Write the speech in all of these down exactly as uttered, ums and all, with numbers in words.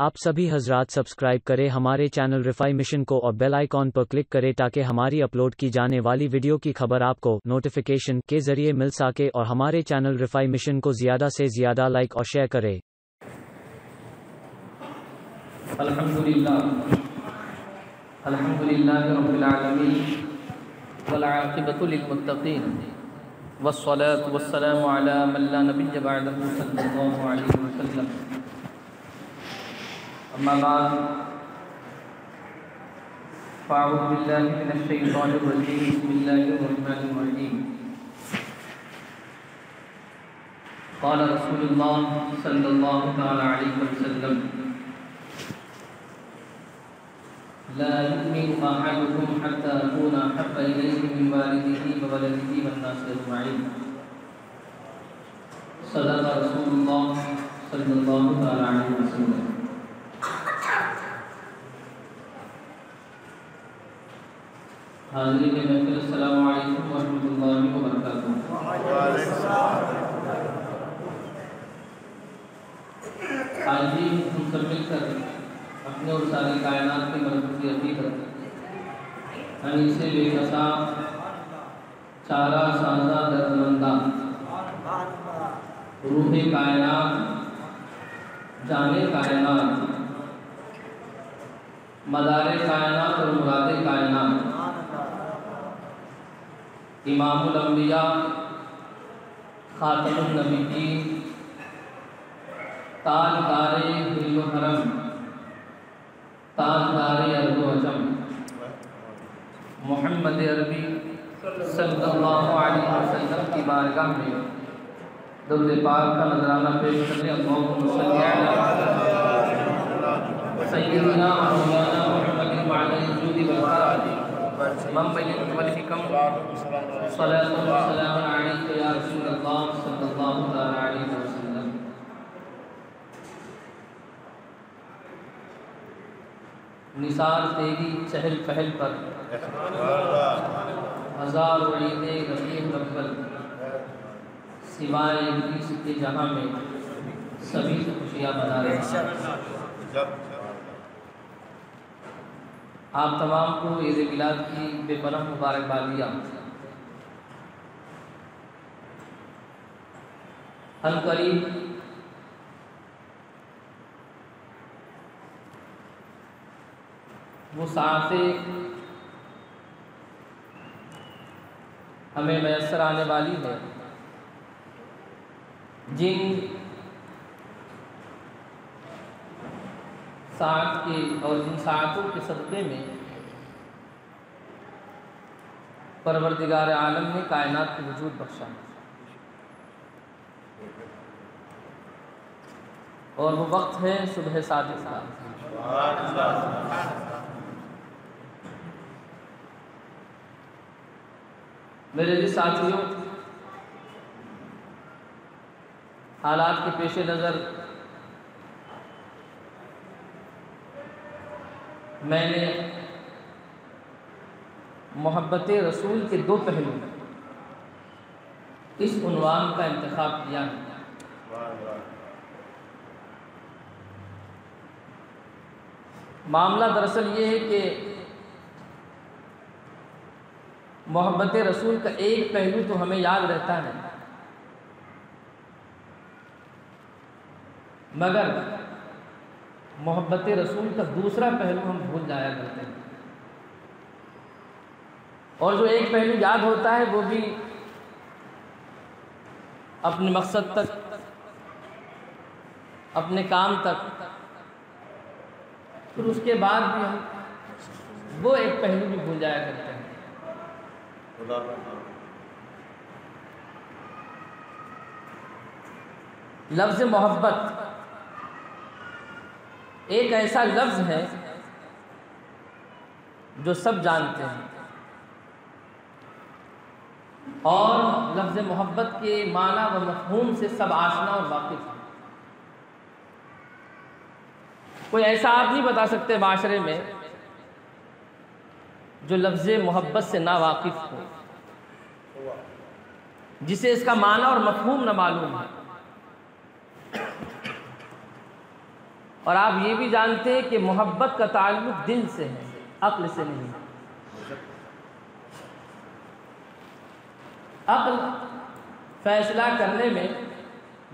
आप सभी हजरात सब्सक्राइब करें हमारे चैनल रिफाई मिशन को और बेल आइकॉन पर क्लिक करें ताकि हमारी अपलोड की जाने वाली वीडियो की खबर आपको नोटिफिकेशन के जरिए मिल सके, और हमारे चैनल रिफाई मिशन को ज़्यादा से ज़्यादा लाइक और शेयर करें। अल्हम्दुलिल्लाह अल्हम्दुलिल्लाह रब्बिल आलमीन वल आक़िबतु लिल मुत्तक़ीन वस्सलातु वस्सलामु अला मन ला नबिय्य बअदहु सल्लल्लाहु अलैहि वसल्लम। अम्मा बाद फ़अऊज़ु बिल्लाहि मिनश शैतानिर रजीम बिस्मिल्लाहिर रहमानिर रहीम। क़ाल रसूलुल्लाह सल्लल्लाहु तआला अलैहि वसल्लम ला यु'मिनु अहादुकुम हत्ता अकूना अहब्बा इलैहि मिन वालिदिही व वलदिही वन्नासि अजमईन। सल्लल्लाहु रसूलुल्लाह सल्लल्लाहु तआला अलैहि वसल्लम। हाज़िरीन महफ़िल, अस्सलामु अलैकुम व रहमतुल्लाहि व बरकातहू। आज भी हम सब मिलकर अपने और सारी कायनात के मरकज़ी हकीकत यानी से बेकसा चारा साजा दर्दमंदा रूह कायनात जाने कायनात मदारे कायनात और मुरादे कायनात इमामुल अंबिया खातमुन नबीय्यीन ताजदारे हिल व हरम ताजदारे अर्ज़ व अजम मोहम्मद अरबी सल्लल्लाहु अलैहि वसल्लम की बारगाह में दुरूद पाक का नजराना पेश करने अल्लाहुम्मा सल्ली अला सय्यदना व मौलाना मुहम्मद व अला आलिही व असहाबी मम्बलिकम सल्लल्लाहु अलैहि वसल्लम। निसार तेरी चहल पहल पर हज़ार उड़ीदें रफ़ीक़ अव्वल सिवाय इब्लीस के जहाँ में सभी से खुशियाँ मना रहे। आप तमाम को ईद मिलाद की बेपनाह मुबारकबादियाँ। हम करीब वो साँसें हमें मैसर आने वाली है जिन साथ के और इन सातों के सदक़े में परवरदिगार आलम ने कायनात को वजूद बख्शा और वो वक्त है सुबह सादिक़ का। मेरे जी साथियों, हालात के पेश नज़र मैंने मोहब्बत रसूल के दो पहलू इस उन्वान का इंतखाब किया है। मामला दरअसल ये है कि मोहब्बत रसूल का एक पहलू तो हमें याद रहता है, मगर मोहब्बत रसूल का दूसरा पहलू हम भूल जाया करते हैं। और जो एक पहलू याद होता है वो भी अपने मकसद तक, अपने काम तक, फिर उसके बाद भी हम वो एक पहलू भी भूल जाया करते हैं। लफ्ज़ मोहब्बत एक ऐसा लफ्ज़ है जो सब जानते हैं और लफ्ज़ मोहब्बत के माना व मफ़हूम से सब आशना और वाकिफ़ हैं। कोई ऐसा आप नहीं बता सकते माशरे में जो लफ्ज़ मोहब्बत से ना वाकिफ़ हो, जिसे इसका माना और मफ़हूम ना मालूम है। और आप ये भी जानते हैं कि मोहब्बत का ताल्लुक दिल से है, अक्ल से नहीं। अक्ल फैसला करने में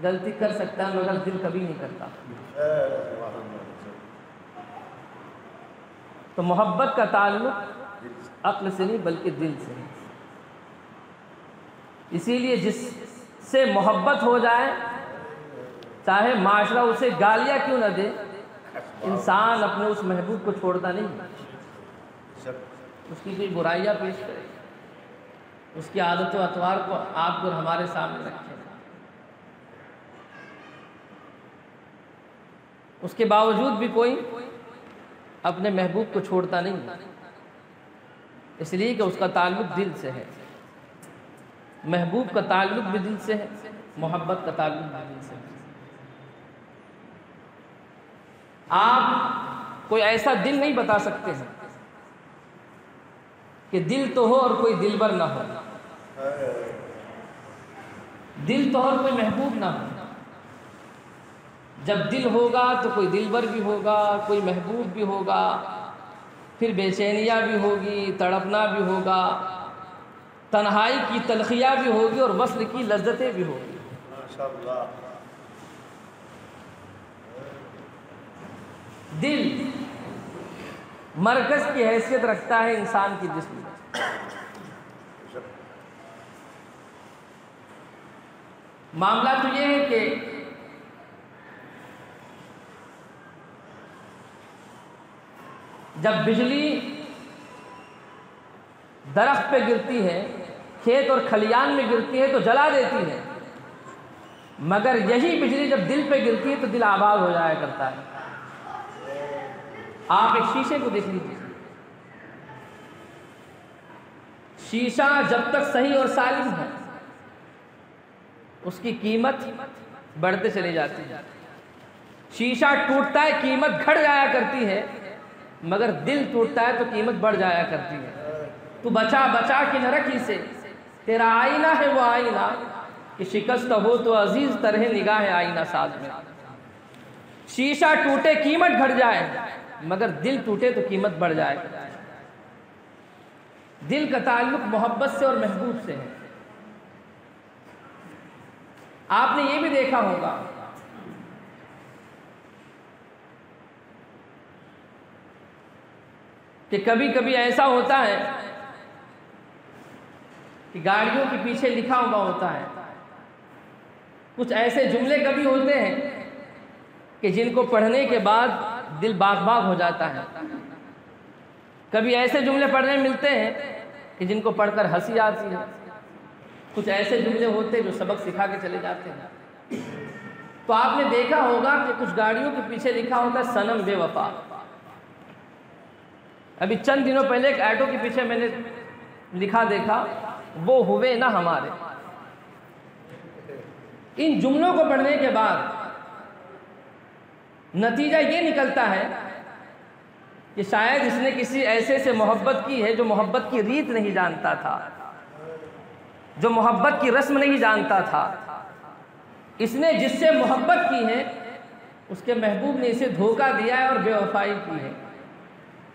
गलती कर सकता है मगर दिल कभी नहीं करता। तो मोहब्बत का ताल्लुक अक्ल से नहीं बल्कि दिल से है। इसीलिए जिससे मोहब्बत हो जाए चाहे माशरा उसे गालियाँ क्यों न दे, इंसान अपने उस महबूब को छोड़ता नहीं, उसकी कोई बुराइयाँ पेश करे, उसकी आदत व अतवार को आपको हमारे सामने रखे। उसके बावजूद भी कोई अपने महबूब को छोड़ता नहीं, इसलिए कि उसका ताल्लुक दिल से है। महबूब का ताल्लुक भी दिल से है, मोहब्बत का ताल्लुक भी दिल से है। आप कोई ऐसा दिल नहीं बता सकते हैं कि दिल तो हो और कोई दिलबर ना हो, दिल तो हो और कोई महबूब ना हो। जब दिल होगा तो कोई दिलबर भी होगा, कोई महबूब भी होगा, फिर बेचैनियाँ भी होगी, तड़पना भी होगा, तन्हाई की तलखियाँ भी होगी और वस्ल की लज्जतें भी होगी। माशाअल्लाह। दिल मरकज़ की हैसियत रखता है इंसान की जिस्म में। मामला तो ये है कि जब बिजली दरख्त पे गिरती है, खेत और खलियान में गिरती है तो जला देती है, मगर यही बिजली जब दिल पे गिरती है तो दिल आबाद हो जाया करता है। आप एक शीशे को देख लीजिए, शीशा जब तक सही और सालिम है उसकी कीमत बढ़ते चली जाती है। शीशा टूटता है कीमत घट जाया करती है, मगर दिल टूटता है तो कीमत बढ़ जाया करती है। तू बचा बचा के न रखी से, तेरा आईना है वो आईना कि शिकस्त हो तो अजीज तरह निगाह है आईना साथ में। शीशा टूटे कीमत घट जाए मगर दिल टूटे तो कीमत बढ़ जाए। दिल का ताल्लुक मोहब्बत से और महबूब से है। आपने ये भी देखा होगा कि कभी कभी ऐसा होता है कि गाड़ियों के पीछे लिखा हुआ होता है, कुछ ऐसे जुमले कभी होते हैं कि जिनको पढ़ने के बाद दिल बाग बाग हो जाता है। कभी ऐसे जुमले पढ़ने मिलते हैं कि जिनको पढ़कर हंसी आती है, कुछ ऐसे जुमले होते हैं जो सबक सिखा के चले जाते हैं। तो आपने देखा होगा कि कुछ गाड़ियों के पीछे लिखा होता है सनम बेवफा। अभी चंद दिनों पहले एक ऑटो के पीछे मैंने लिखा देखा, वो हुए ना हमारे। इन जुमलों को पढ़ने के बाद नतीजा ये निकलता है कि शायद इसने किसी ऐसे से मोहब्बत की है जो मोहब्बत की रीत नहीं जानता था, जो मोहब्बत की रस्म नहीं जानता था। इसने जिससे मोहब्बत की है उसके महबूब ने इसे धोखा दिया है और बेवफाई की है।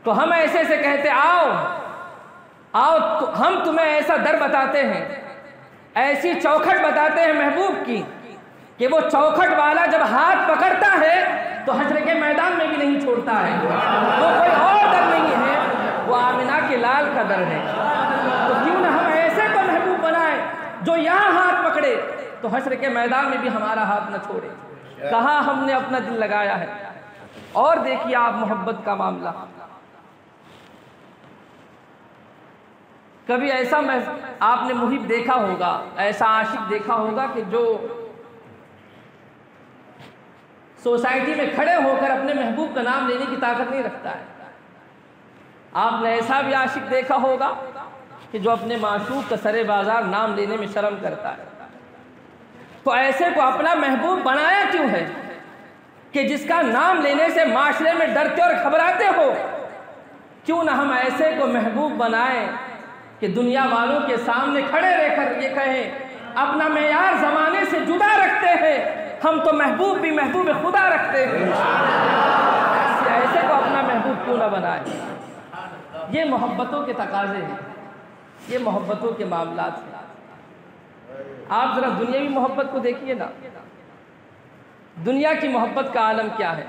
तो हम ऐसे से कहते आओ आओ, तो हम तुम्हें ऐसा दर बताते हैं, ऐसी चौखट बताते हैं महबूब की कि वो चौखट वाला जब हाथ पकड़ता है तो हश्र के मैदान में भी नहीं छोड़ता है। वो कोई और दर नहीं है, वो आमिना के लाल का दर है। तो क्यों ना हम ऐसे को महबूब बनाए जो यहाँ हाथ पकड़े तो हश्र के मैदान में भी हमारा हाथ न छोड़े। कहाँ हमने अपना दिल लगाया है। और देखिए आप मोहब्बत का मामला, कभी ऐसा आपने मुहिब देखा होगा, ऐसा आशिक देखा होगा कि जो सोसाइटी में खड़े होकर अपने महबूब का नाम लेने की ताकत नहीं रखता है। आपने ऐसा भी आशिक देखा होगा कि जो अपने माशूक का सरे बाजार नाम लेने में शर्म करता है। तो ऐसे को अपना महबूब बनाया क्यों है कि जिसका नाम लेने से माशरे में डरते और घबराते हो। क्यों ना हम ऐसे को महबूब बनाएं कि दुनिया वालों के सामने खड़े रहकर ये कहें अपना मेयार ज़माने से जुदा रखते हैं, हम तो महबूब भी महबूब खुदा रखते हैं, ऐसे ऐसे को अपना महबूब क्यों ना बनाए। ये मोहब्बतों के तकाजे हैं, ये मोहब्बतों के मामलात हैं। आप ज़रा दुनियावी मोहब्बत को देखिए ना, दुनिया की मोहब्बत का आलम क्या है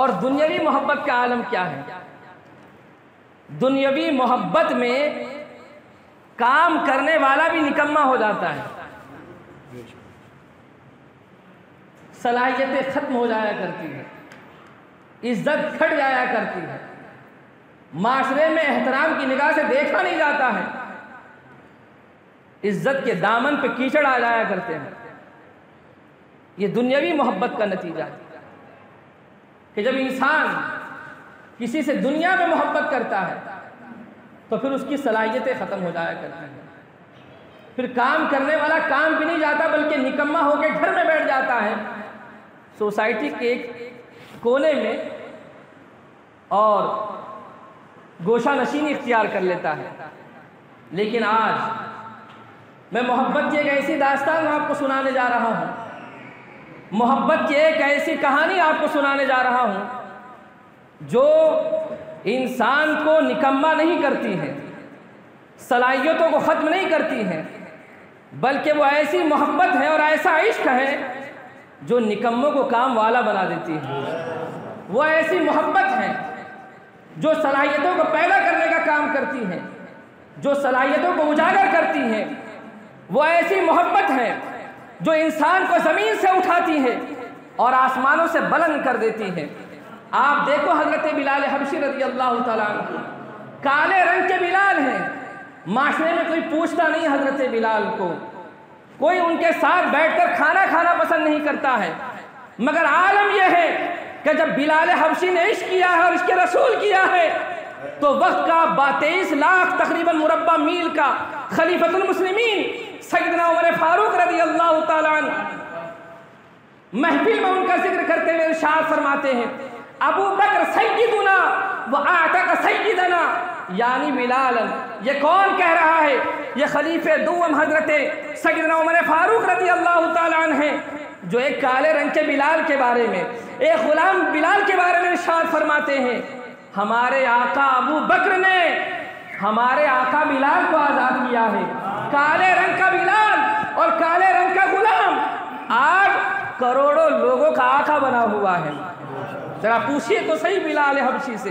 और दुनियावी मोहब्बत का आलम क्या है। दुनियावी मोहब्बत में काम करने वाला भी निकम्मा हो जाता है, सलाहियतें खत्म हो जाया करती है, इज्जत घट जाया करती है, माशरे में एहतराम की निगाह से देखा नहीं जाता है, इज्जत के दामन पे कीचड़ आ जाया करते हैं। ये दुनियावी मोहब्बत का नतीजा है कि जब इंसान किसी से दुनिया में मोहब्बत करता है तो फिर उसकी सलाहियतें ख़त्म हो जाया करती हैं, फिर काम करने वाला काम भी नहीं जाता बल्कि निकम्मा होकर घर में बैठ जाता है, सोसाइटी के एक कोने में और गोशा नशीनी इख्तियार कर लेता है। लेकिन आज मैं मोहब्बत की एक ऐसी दास्तान आपको सुनाने जा रहा हूँ, मोहब्बत की एक ऐसी कहानी आपको सुनाने जा रहा हूँ जो इंसान को निकम्मा नहीं करती है, सलाहियतों को ख़त्म नहीं करती है, बल्कि वो ऐसी मोहब्बत है और ऐसा इश्क है जो निकम्मों को काम वाला बना देती है। वो ऐसी मोहब्बत है जो सलाहियतों को पैदा करने का काम करती है, जो सलाहियतों को उजागर करती है। वो ऐसी मोहब्बत है जो इंसान को ज़मीन से उठाती है और आसमानों से बुलंद कर देती है। आप देखो हज़रत बिलाल हबशी रज़ी अल्लाह ताला, काले रंग के बिलाल हैं, माशरे में कोई पूछता नहीं हज़रत बिलाल को, कोई उनके साथ बैठकर खाना खाना पसंद नहीं करता है, मगर आलम यह है कि जब बिलाल हबशी ने इश्क किया है और इश्क रसूल किया है तो वक्त का बातेईस लाख तकरीबन मुरब्बा मील का खलीफतुल मुस्लिमीन सैयदना उमर फारूक रज़ी अल्लाह ताला अन्हु महफिल में उनका जिक्र करते हुए इरशाद फरमाते हैं, अबू बकर सैयदना व आतक सैयदना, यानी बिलाल। ये कौन कह रहा है? ये खलीफे दुम हजरत सैयदना उमर फारूक रज़ी अल्लाह ताला अन्हु हैं, जो एक काले रंग के बिलाल के बारे में, एक गुलाम बिलाल के बारे में इरशाद फरमाते हैं, हमारे आका अबू बकर ने हमारे आका बिलाल को आज़ाद किया है। काले रंग का बिलाल और काले रंग का गुलाम आज करोड़ों लोगों का आका बना हुआ है। जरा पूछिए तो सही बिलाल हबशी से,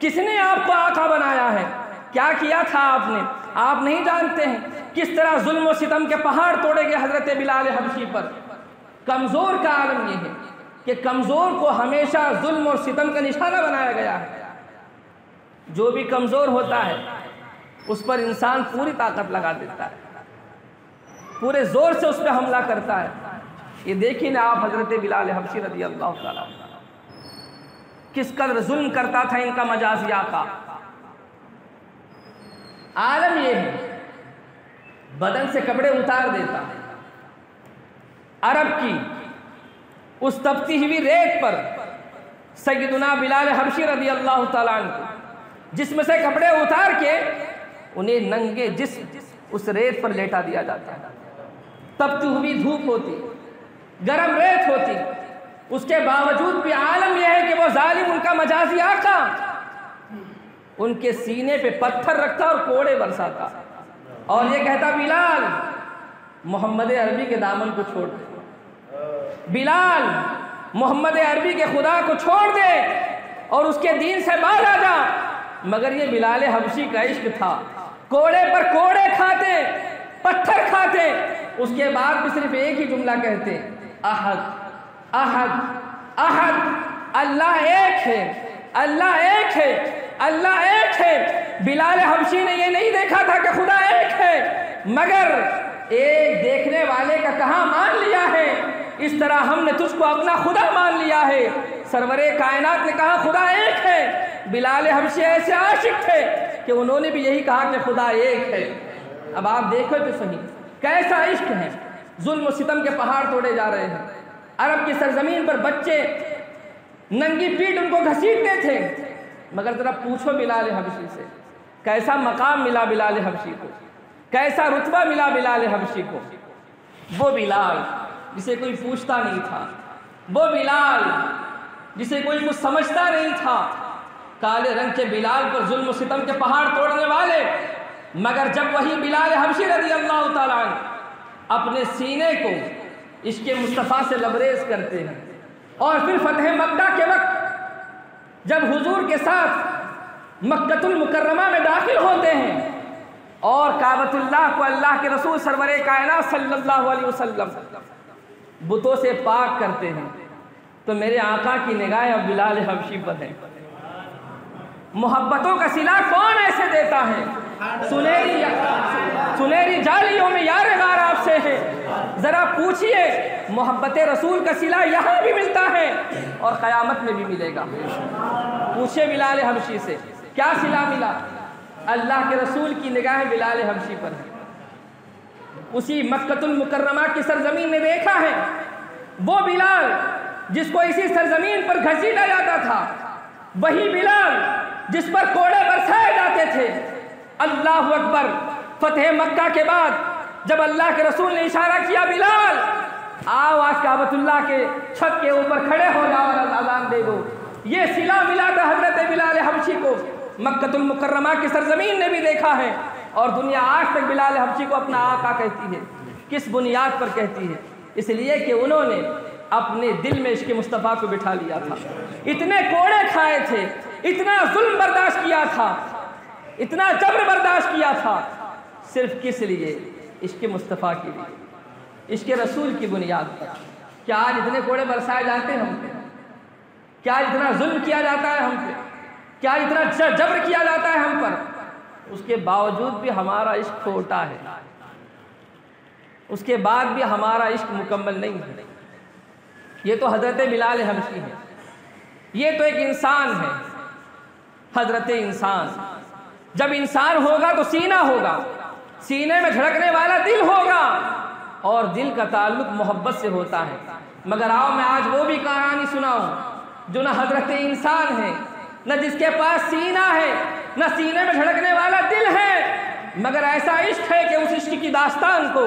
किसने आपको आका बनाया है? क्या किया था आपने? आप नहीं जानते हैं किस तरह जुल्म और सितम के पहाड़ तोड़े गए हजरत बिलाल हबशी पर। कमज़ोर का आलम यह है कि कमज़ोर को हमेशा जुल्म और सितम का निशाना बनाया गया है। जो भी कमज़ोर होता है उस पर इंसान पूरी ताकत लगा देता है, पूरे ज़ोर से उस पर हमला करता है। ये देखिए ना आप हजरत बिलाल हबशी रज़ी अल्लाह ताला किस कदर जुल्म करता था इनका मजाजिया का। आलम ये है, बदन से कपड़े उतार देता है। अरब की उस तपती हुई रेत पर सैयदना बिलाल हबशी रज़ी अल्लाह ताला अन्हु जिसमें से कपड़े उतार के उन्हें नंगे जिस्म उस रेत पर लेटा दिया जाता है। तपती हुई धूप होती, गरम रेत होती, उसके बावजूद भी आलम यह है कि वो जालिम उनका मजाजी आका उनके सीने पे पत्थर रखता और कोड़े बरसाता और ये कहता, बिलाल मोहम्मद अरबी के दामन को छोड़ दे, बिलाल मोहम्मद अरबी के खुदा को छोड़ दे और उसके दीन से बाहर आ जा। मगर ये बिलाल हबशी का इश्क था, कोड़े पर कोड़े खाते, पत्थर खाते, उसके बाद भी सिर्फ एक ही जुमला कहते, अहद अहद अहद, अल्लाह एक है, अल्लाह एक है, अल्लाह एक है। बिलाल हबशी ने यह नहीं देखा था कि खुदा एक है, मगर एक देखने वाले का कहाँ मान लिया है, इस तरह हमने तुझको अपना खुदा मान लिया है। सरवरे कायनात ने कहा खुदा एक है, बिलाल हबशी ऐसे आशिक थे कि उन्होंने भी यही कहा कि खुदा एक है। अब आप देखो तो सही कैसा इश्क है, जुल्म सितम के पहाड़ तोड़े जा रहे हैं। अरब की सरजमीन पर बच्चे नंगी पीठ उनको घसीटते थे, मगर ज़रा पूछो बिलाल हबशी से कैसा मकाम मिला बिलाल हबशी को, कैसा रुतबा मिला बिलाल हबशी को। वो बिलाल जिसे कोई पूछता नहीं था, वो बिलाल जिसे कोई कुछ समझता नहीं था, काले रंग के बिलाल पर जुल्म सितम के पहाड़ तोड़ने वाले। मगर जब वही बिलाल हबशी रज़ी अल्लाह ताला अपने सीने को इश्क़े मुस्तफ़ा से लबरेज करते हैं और फिर फतह मक्का के वक्त जब हुजूर के साथ मक्कतुल मुकर्रमा में दाखिल होते हैं और काबतुल्लाह को अल्लाह के रसूल सरवरे कायनात सल्लल्लाहु अलैहि वसल्लम बुतों से पाक करते हैं, तो मेरे आका की निगाह अब बिलाल हबशी पर है। मोहब्बतों का सिला कौन ऐसे देता है, सुनहरी सुनहरी जालियों में यार गार आपसे है। ज़रा पूछिए, मोहब्बत रसूल का सिला यहाँ भी मिलता है और क़यामत में भी मिलेगा। पूछे बिलाल हबशी से क्या सिला मिला, अल्लाह के रसूल की निगाह बिलाल हबशी पर है। उसी मक्कतुल मुकर्रमा की सरजमीन ने देखा है वो बिलाल जिसको इसी सरजमीन पर घसीटा जाता था, वही बिलाल जिस पर कोड़े बरसाए जाते थे। अल्लाह अकबर, फतेह मक्का के बाद जब अल्लाह के रसूल ने इशारा किया, बिलाल आओ आज काबतुल्लाह के छत के ऊपर खड़े हो जाओ और अज़ान दे दो, ये सिला मिला था हजरत बिलाल हबशी को। मक्कतुल मुकर्रमा की सरजमीन ने भी देखा है और दुनिया आज तक बिलाल हबशी को अपना आका कहती है। किस बुनियाद पर कहती है? इसलिए कि उन्होंने अपने दिल में इश्क़ मुस्तफ़ा को बिठा लिया था। इतने कोड़े खाए थे, इतना जुल्म बर्दाश्त किया था, इतना जबर बर्दाश्त किया था, सिर्फ किस लिए? इश्क़ मुस्तफ़ा के लिए, इश्क़ रसूल की बुनियाद पर। क्या आज इतने कोड़े बरसाए जाते हैं हम पे? क्या इतना जुल्म किया जाता है हम पे? क्या इतना जबर किया जाता है हम पर? उसके बावजूद भी हमारा इश्क छोटा है, उसके बाद भी हमारा इश्क मुकम्मल नहीं है। ये तो हजरत बिलाल हबशी है, ये तो एक इंसान है, हजरत इंसान। जब इंसान होगा तो सीना होगा, सीने में धड़कने वाला दिल होगा और दिल का ताल्लुक मोहब्बत से होता है। मगर आओ मैं आज वो भी कहानी सुनाऊं जो न हजरत इंसान है, न जिसके पास सीना है, न सीने में धड़कने वाला दिल है, मगर ऐसा इश्क है कि उस इश्क की दास्तान को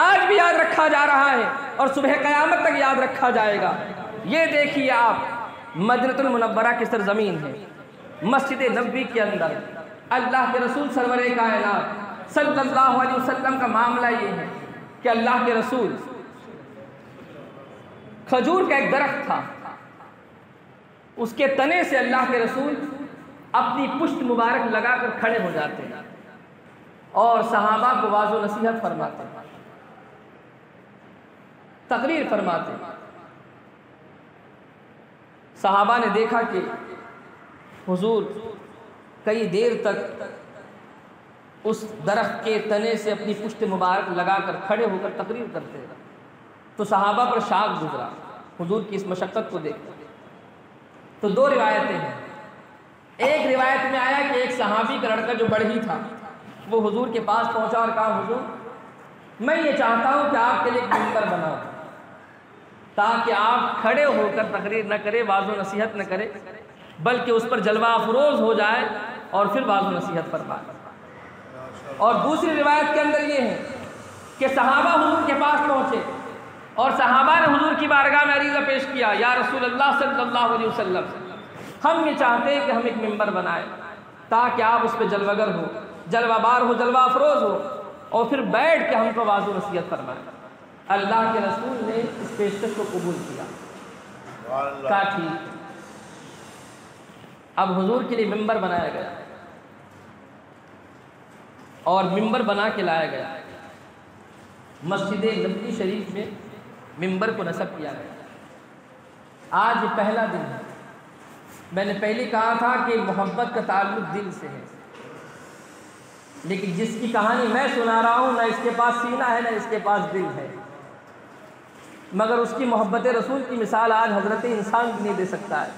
आज भी याद रखा जा रहा है और सुबह क़यामत तक याद रखा जाएगा। ये देखिए आप, मदीनतुल मुनव्वरा की सरजमीन है, मस्जिद नबवी के अंदर अल्लाह के रसूल सरवरे कायनात सल्लल्लाहु अलैहि वसल्लम का मामला ये है कि अल्लाह के रसूल, खजूर का एक दरख्त था, उसके तने से अल्लाह के रसूल अपनी पुश्त मुबारक लगाकर खड़े हो जाते हैं और सहाबा को वाज़ो नसीहत फरमाते, तकरीर फरमाते। सहाबा ने देखा कि हुजूर कई देर तक उस दरख्त के तने से अपनी पुश्त मुबारक लगाकर खड़े होकर तकरीर करते हैं, तो सहाबा पर शाक गुजरा हुजूर की इस मशक्क़त को देखकर। तो दो रिवायतें हैं। एक रिवायत में आया कि एक सहाबी का लड़का जो बढ़ी था वो हुजूर के पास पहुंचा और कहा, हुजूर मैं ये चाहता हूं कि आपके लिए एक मंबर बनाओ ताकि आप खड़े होकर तकरीर न करें, वाज़ो नसीहत न करें, बल्कि उस पर जलवा अफरोज़ हो जाए और फिर वाज़ो नसीहत फरमाए। और दूसरी रिवायत के अंदर ये है कि सहाबा हुजूर के पास पहुँचे और सहाबा ने हुजूर की बारगाह में अरीज़ा पेश किया, या रसूल अल्लाह सल्लल्लाहु अलैहि वसल्लम हम ये चाहते हैं कि हम एक मिंबर बनाए ताकि आप उस पर जलवागर हो, जलवाबार हो, जलवा अफरोज़ हो और फिर बैठ के हमको वाज़ो नसीहत फरमाए। अल्लाह के रसूल ने इस पेशकश को कबूल किया। कहा ठीक, अब हुजूर के लिए मिंबर बनाया गया और मिंबर बना के लाया गया। मस्जिद नबवी शरीफ में मिंबर को नसब किया गया। आज पहला दिन है। मैंने पहले कहा था कि मोहब्बत का ताल्लुक दिल से है, लेकिन जिसकी कहानी मैं सुना रहा हूँ ना इसके पास सीना है ना इसके पास दिल है, मगर उसकी मोहब्बत रसूल की मिसाल आज हजरत इंसान भी नहीं दे सकता है।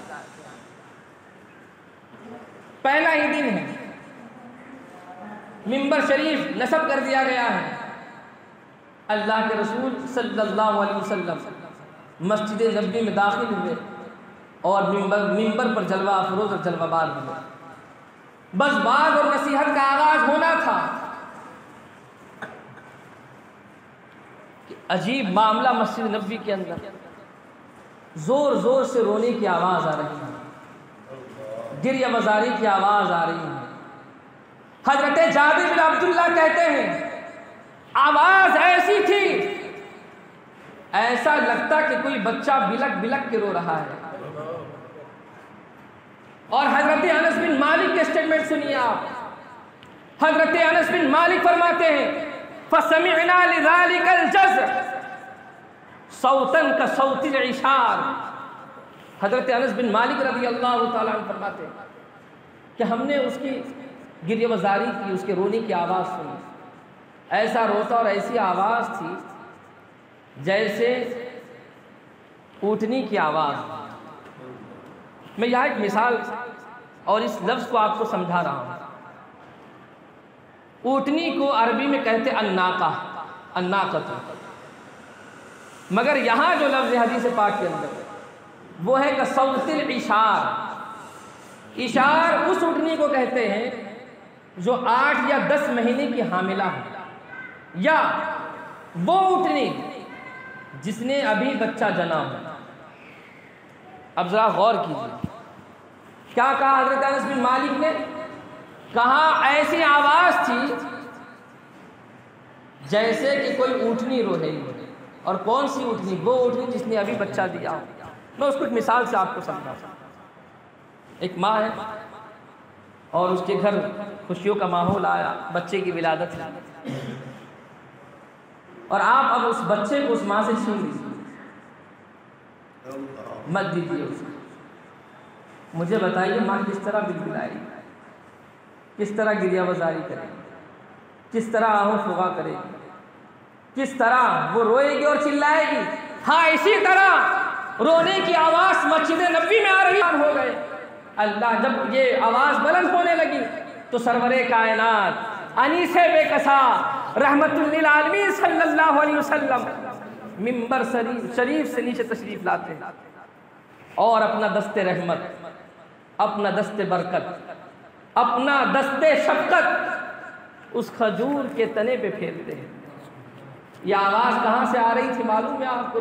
पहला ही दिन है, मिंबर शरीफ नसब कर दिया गया है। अल्लाह के रसूल सल्लल्लाहु अलैहि वसल्लम मस्जिद नबवी में दाखिल हुए और मिंबर मिंबर पर जलवा अफरोज और जलवाबाज हुए। बस बात और नसीहत का आगाज़ होना था कि अजीब मामला मस्जिद नबी के अंदर ज़ोर ज़ोर से रोने की आवाज़ आ रही है, गिरिया मजारी की आवाज़ आ रही है। हजरत जाबिर बिन अब्दुल्ला कहते हैं आवाज़ ऐसी थी ऐसा लगता कि कोई बच्चा बिलक बिलक के रो रहा है। और हजरत अनस बिन मालिक के स्टेटमेंट सुनिए आप। हजरत अनस बिन मालिक फरमाते हैं फसमिअना लिज़ालिकल जज़्र सौतन का सौतिल इशार। हजरत अनस बिन मालिक रज़ी अल्लाह तआला अन्हु फरमाते हैं कि हमने उसकी गिरियावज़ारी की, उसके रोने की आवाज़ सुनी, ऐसा रोता और ऐसी आवाज़ थी जैसे ऊँटनी की आवाज़। मैं यहाँ एक मिसाल और इस लफ्ज़ को आपको समझा रहा हूँ। ऊँटनी को अरबी में कहते अन्नाका, अन्नाका, मगर यहाँ जो लफ्ज़ हदीस पाक के अंदर वो है का सौतिल इशार। इशार उस ऊँटनी को कहते हैं जो आठ या दस महीने की हामिला हो, या वो ऊँटनी जिसने अभी बच्चा जना हो। अब ज़रा गौर कीजिए क्या कहा हज़रत अनस बिन मालिक ने, कहा ऐसी आवाज़ थी जैसे कि कोई ऊँटनी रो रही हो। और कौन सी ऊँटनी? वो ऊँटनी जिसने अभी बच्चा दिया हो। मैं उसको एक मिसाल से आपको समझाता हूँ। एक माँ है और उसके घर खुशियों का माहौल आया, बच्चे की विलादत, और आप अब उस बच्चे को उस माँ से छीन दीजिए, मत दीजिए उसको। मुझे बताइए माँ किस तरह बिलबिलाएगी, किस तरह गिरियावज़ारी करेगी, किस तरह आहू फुगा करेगी, किस तरह वो रोएगी और चिल्लाएगी। हाँ, इसी तरह रोने की आवाज़ मस्जिद नबी में आ रही हो गए। अल्लाह, जब ये आवाज़ बुलंद होने लगी तो सरवरे कायनात अनीसे बेकसा रहमतुल्लिल आलमीन सल्लल्लाहु अलैहि वसल्लम मिंबर शरीफ शरीफ से नीचे तशरीफ लाते और अपना दस्ते रहमत, अपना दस्ते बरकत, अपना दस्ते शफकत उस खजूर के तने पे फेरते हैं। यह आवाज़ कहाँ से आ रही थी मालूम है आपको?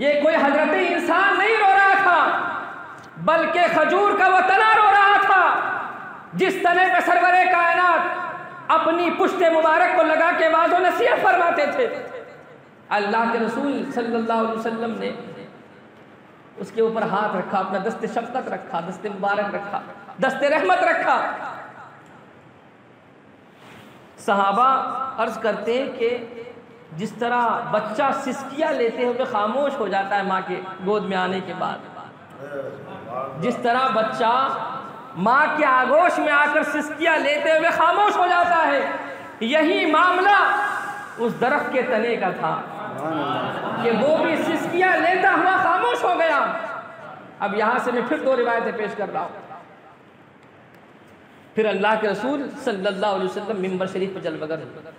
ये कोई हजरत इंसान नहीं रो रहा था, बल्कि खजूर का वो तना रो रहा था जिस तने पे सरवरे कायनात अपनी पुश्ते मुबारक को लगा के वाजो नसीहत फरमाते थे। अल्लाह के रसूल सल्लल्लाहु अलैहि वसल्लम ने उसके ऊपर हाथ रखा, अपना दस्ते शफकत रखा, दस्ते मुबारक रखा, दस्ते रहमत रखा। सहाबा अर्ज करते हैं कि जिस तरह बच्चा सिसकिया लेते हुए खामोश हो जाता है माँ के गोद में आने के बाद, जिस तरह बच्चा माँ के आगोश में आकर सिसकिया लेते हुए खामोश हो जाता है, यही मामला उस दरख्त के तने का था कि वो भी सिसकिया लेता हुआ खामोश हो गया। अब यहाँ से मैं फिर दो रिवायतें पेश कर रहा हूँ। फिर अल्लाह के रसूल सल्लल्लाहु अलैहि वसल्लम मिंबर शरीफ पर जलवगर हुए।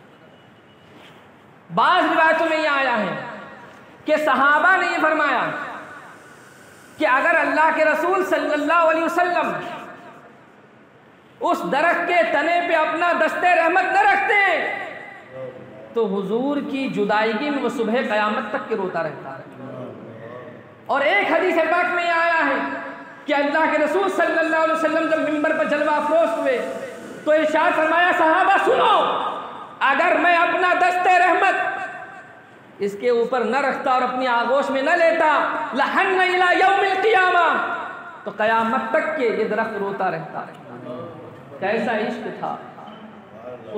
बाज़ रिवायतों में यह आया है कि सहाबा ने ये फरमाया कि अगर अल्लाह के रसूल सल्लल्लाहु अलैहि वसल्लम उस दरख्त के तने पे अपना दस्ते रहमत न रखते तो हुजूर की जुदाईगी में वो सुबह क़यामत तक के रोता रहता है। और एक हदीस पाक में यह आया है कि अल्लाह के रसूल सल्लल्लाहु अलैहि वसल्लम जब मिंबर पर जलवा अफरोज हुए तो इरशाद फरमाया, सहाबा सुनो, अगर मैं अपना दस्ते रहमत इसके ऊपर न रखता और अपनी आगोश में न लेता लहन्ना इला यौमिल क़ियामा, तो क़यामत तक के ये दरख्त रोता रहता। कैसा इश्क था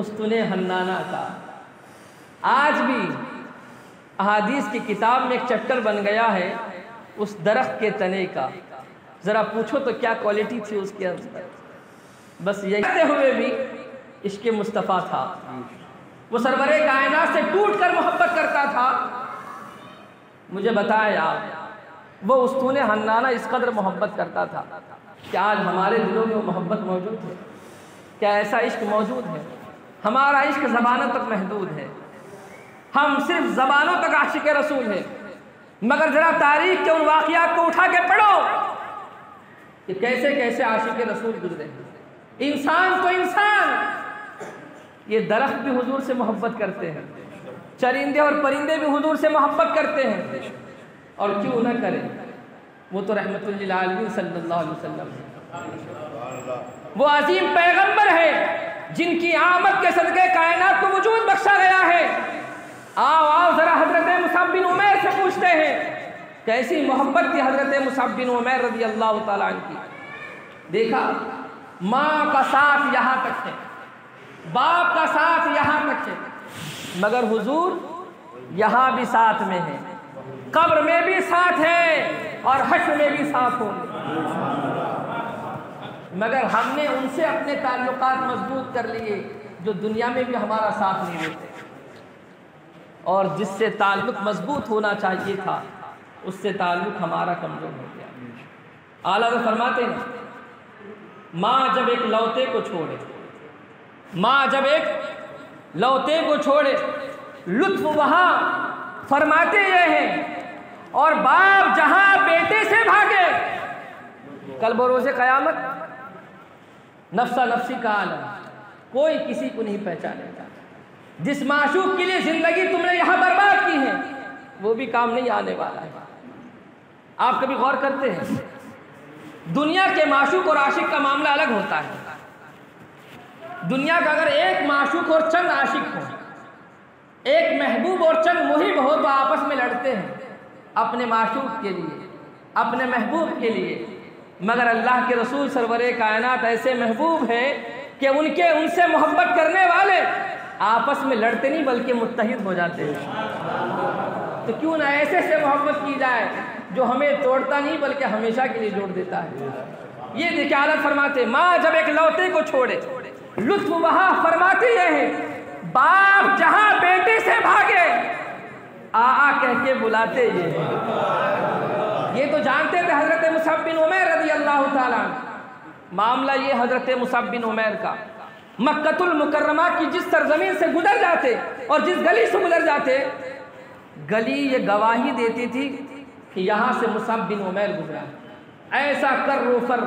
उस्तुने हन्नाना का। आज भी अहादीस की किताब में एक चैप्टर बन गया है उस दरख्त के तने का। ज़रा पूछो तो क्या क्वालिटी थी उसके अंदर। बस यही हुए भी इश्क़ मुस्तफ़ा था। वो सरवरे कायनात से टूट कर मोहब्बत करता था। मुझे बताएं आप, वो उस्तूने हन्नाना इस कदर मोहब्बत करता था कि आज हमारे दिलों में वो मोहब्बत मौजूद है क्या? ऐसा इश्क मौजूद है? हमारा इश्क ज़बानों तक महदूद है, हम सिर्फ ज़बानों तक आशिक़ रसूल हैं। मगर ज़रा तारीख़ के उन वाक़ियात को उठा के पढ़ो कि कैसे कैसे आशिक़ रसूल गुजरे। इंसान तो इंसान, ये दरख्त भी हुजूर से मोहब्बत करते हैं। चरिंदे और परिंदे भी हुजूर से मोहब्बत करते हैं, और क्यों ना करें, वो तो रहमतुल लिल आलमीन सल्लल्लाहु अलैहि वसल्लम, वो अजीम पैगंबर है जिनकी आमद के सदके कायनात को वजूद बख्शा गया है। आओ आओ जरा हजरत मुसाब बिन उमैर से पूछते हैं कैसी मोहब्बत थी हजरत मुसाब बिन उमैर रज़ी अल्लाह तआला अन्हु की। देखा माँ का साथ यहाँ तक है, बाप का साथ यहाँ तक है, मगर हुजूर यहाँ भी साथ में है, कब्र में भी साथ है और हश्र में भी साथ होंगे। मगर हमने उनसे अपने ताल्लुकात मजबूत कर लिए जो दुनिया में भी हमारा साथ नहीं देते, और जिससे ताल्लुक मजबूत होना चाहिए था उससे ताल्लुक हमारा कमज़ोर हो गया। आला तो फरमाते हैं माँ जब एक लौते को छोड़े, माँ जब एक लौते को छोड़े, लुत्फ वहाँ फरमाते ये हैं, और बाप जहाँ बेटे से भागे, कल बरोज़े क़यामत नफ्सा नफ्सी का आलम, कोई किसी को नहीं पहचानेगा। जिस माशूक के लिए ज़िंदगी तुमने यहाँ बर्बाद की है वो भी काम नहीं आने वाला है। आप कभी गौर करते हैं, दुनिया के माशूक और आशिक का मामला अलग होता है। दुनिया का अगर एक माशूक और चंद आशिक हो, एक महबूब और चंद मुहिब हो, तो आपस में लड़ते हैं अपने माशूक के लिए, अपने महबूब के लिए। मगर अल्लाह के रसूल सरवरे कायनात ऐसे महबूब हैं कि उनके उनसे मोहब्बत करने वाले आपस में लड़ते नहीं बल्कि मुत्तहिद हो जाते हैं। तो क्यों ना ऐसे से मोहब्बत की जाए जो हमें तोड़ता नहीं बल्कि हमेशा के लिए जोड़ देता है। ये देखिए आला फरमाते माँ जब एक लौते को छोड़े, लुत्फ वहाँ फरमाते हैं बाप जहाँ बेटे से भागे, आआ कह के बुलाते ये। ये तो जानते थे हजरत मुसअब बिन उमैर रज़ी अल्लाह ताला। मामला ये हजरत मुसअब बिन उमैर का, मक्कतुल मुकर्रमा की जिस सरजमीन से गुजर जाते और जिस गली से गुजर जाते, गली ये गवाही देती थी कि यहाँ से मुसअब बिन उमैर गुजरा। ऐसा कर रोफर,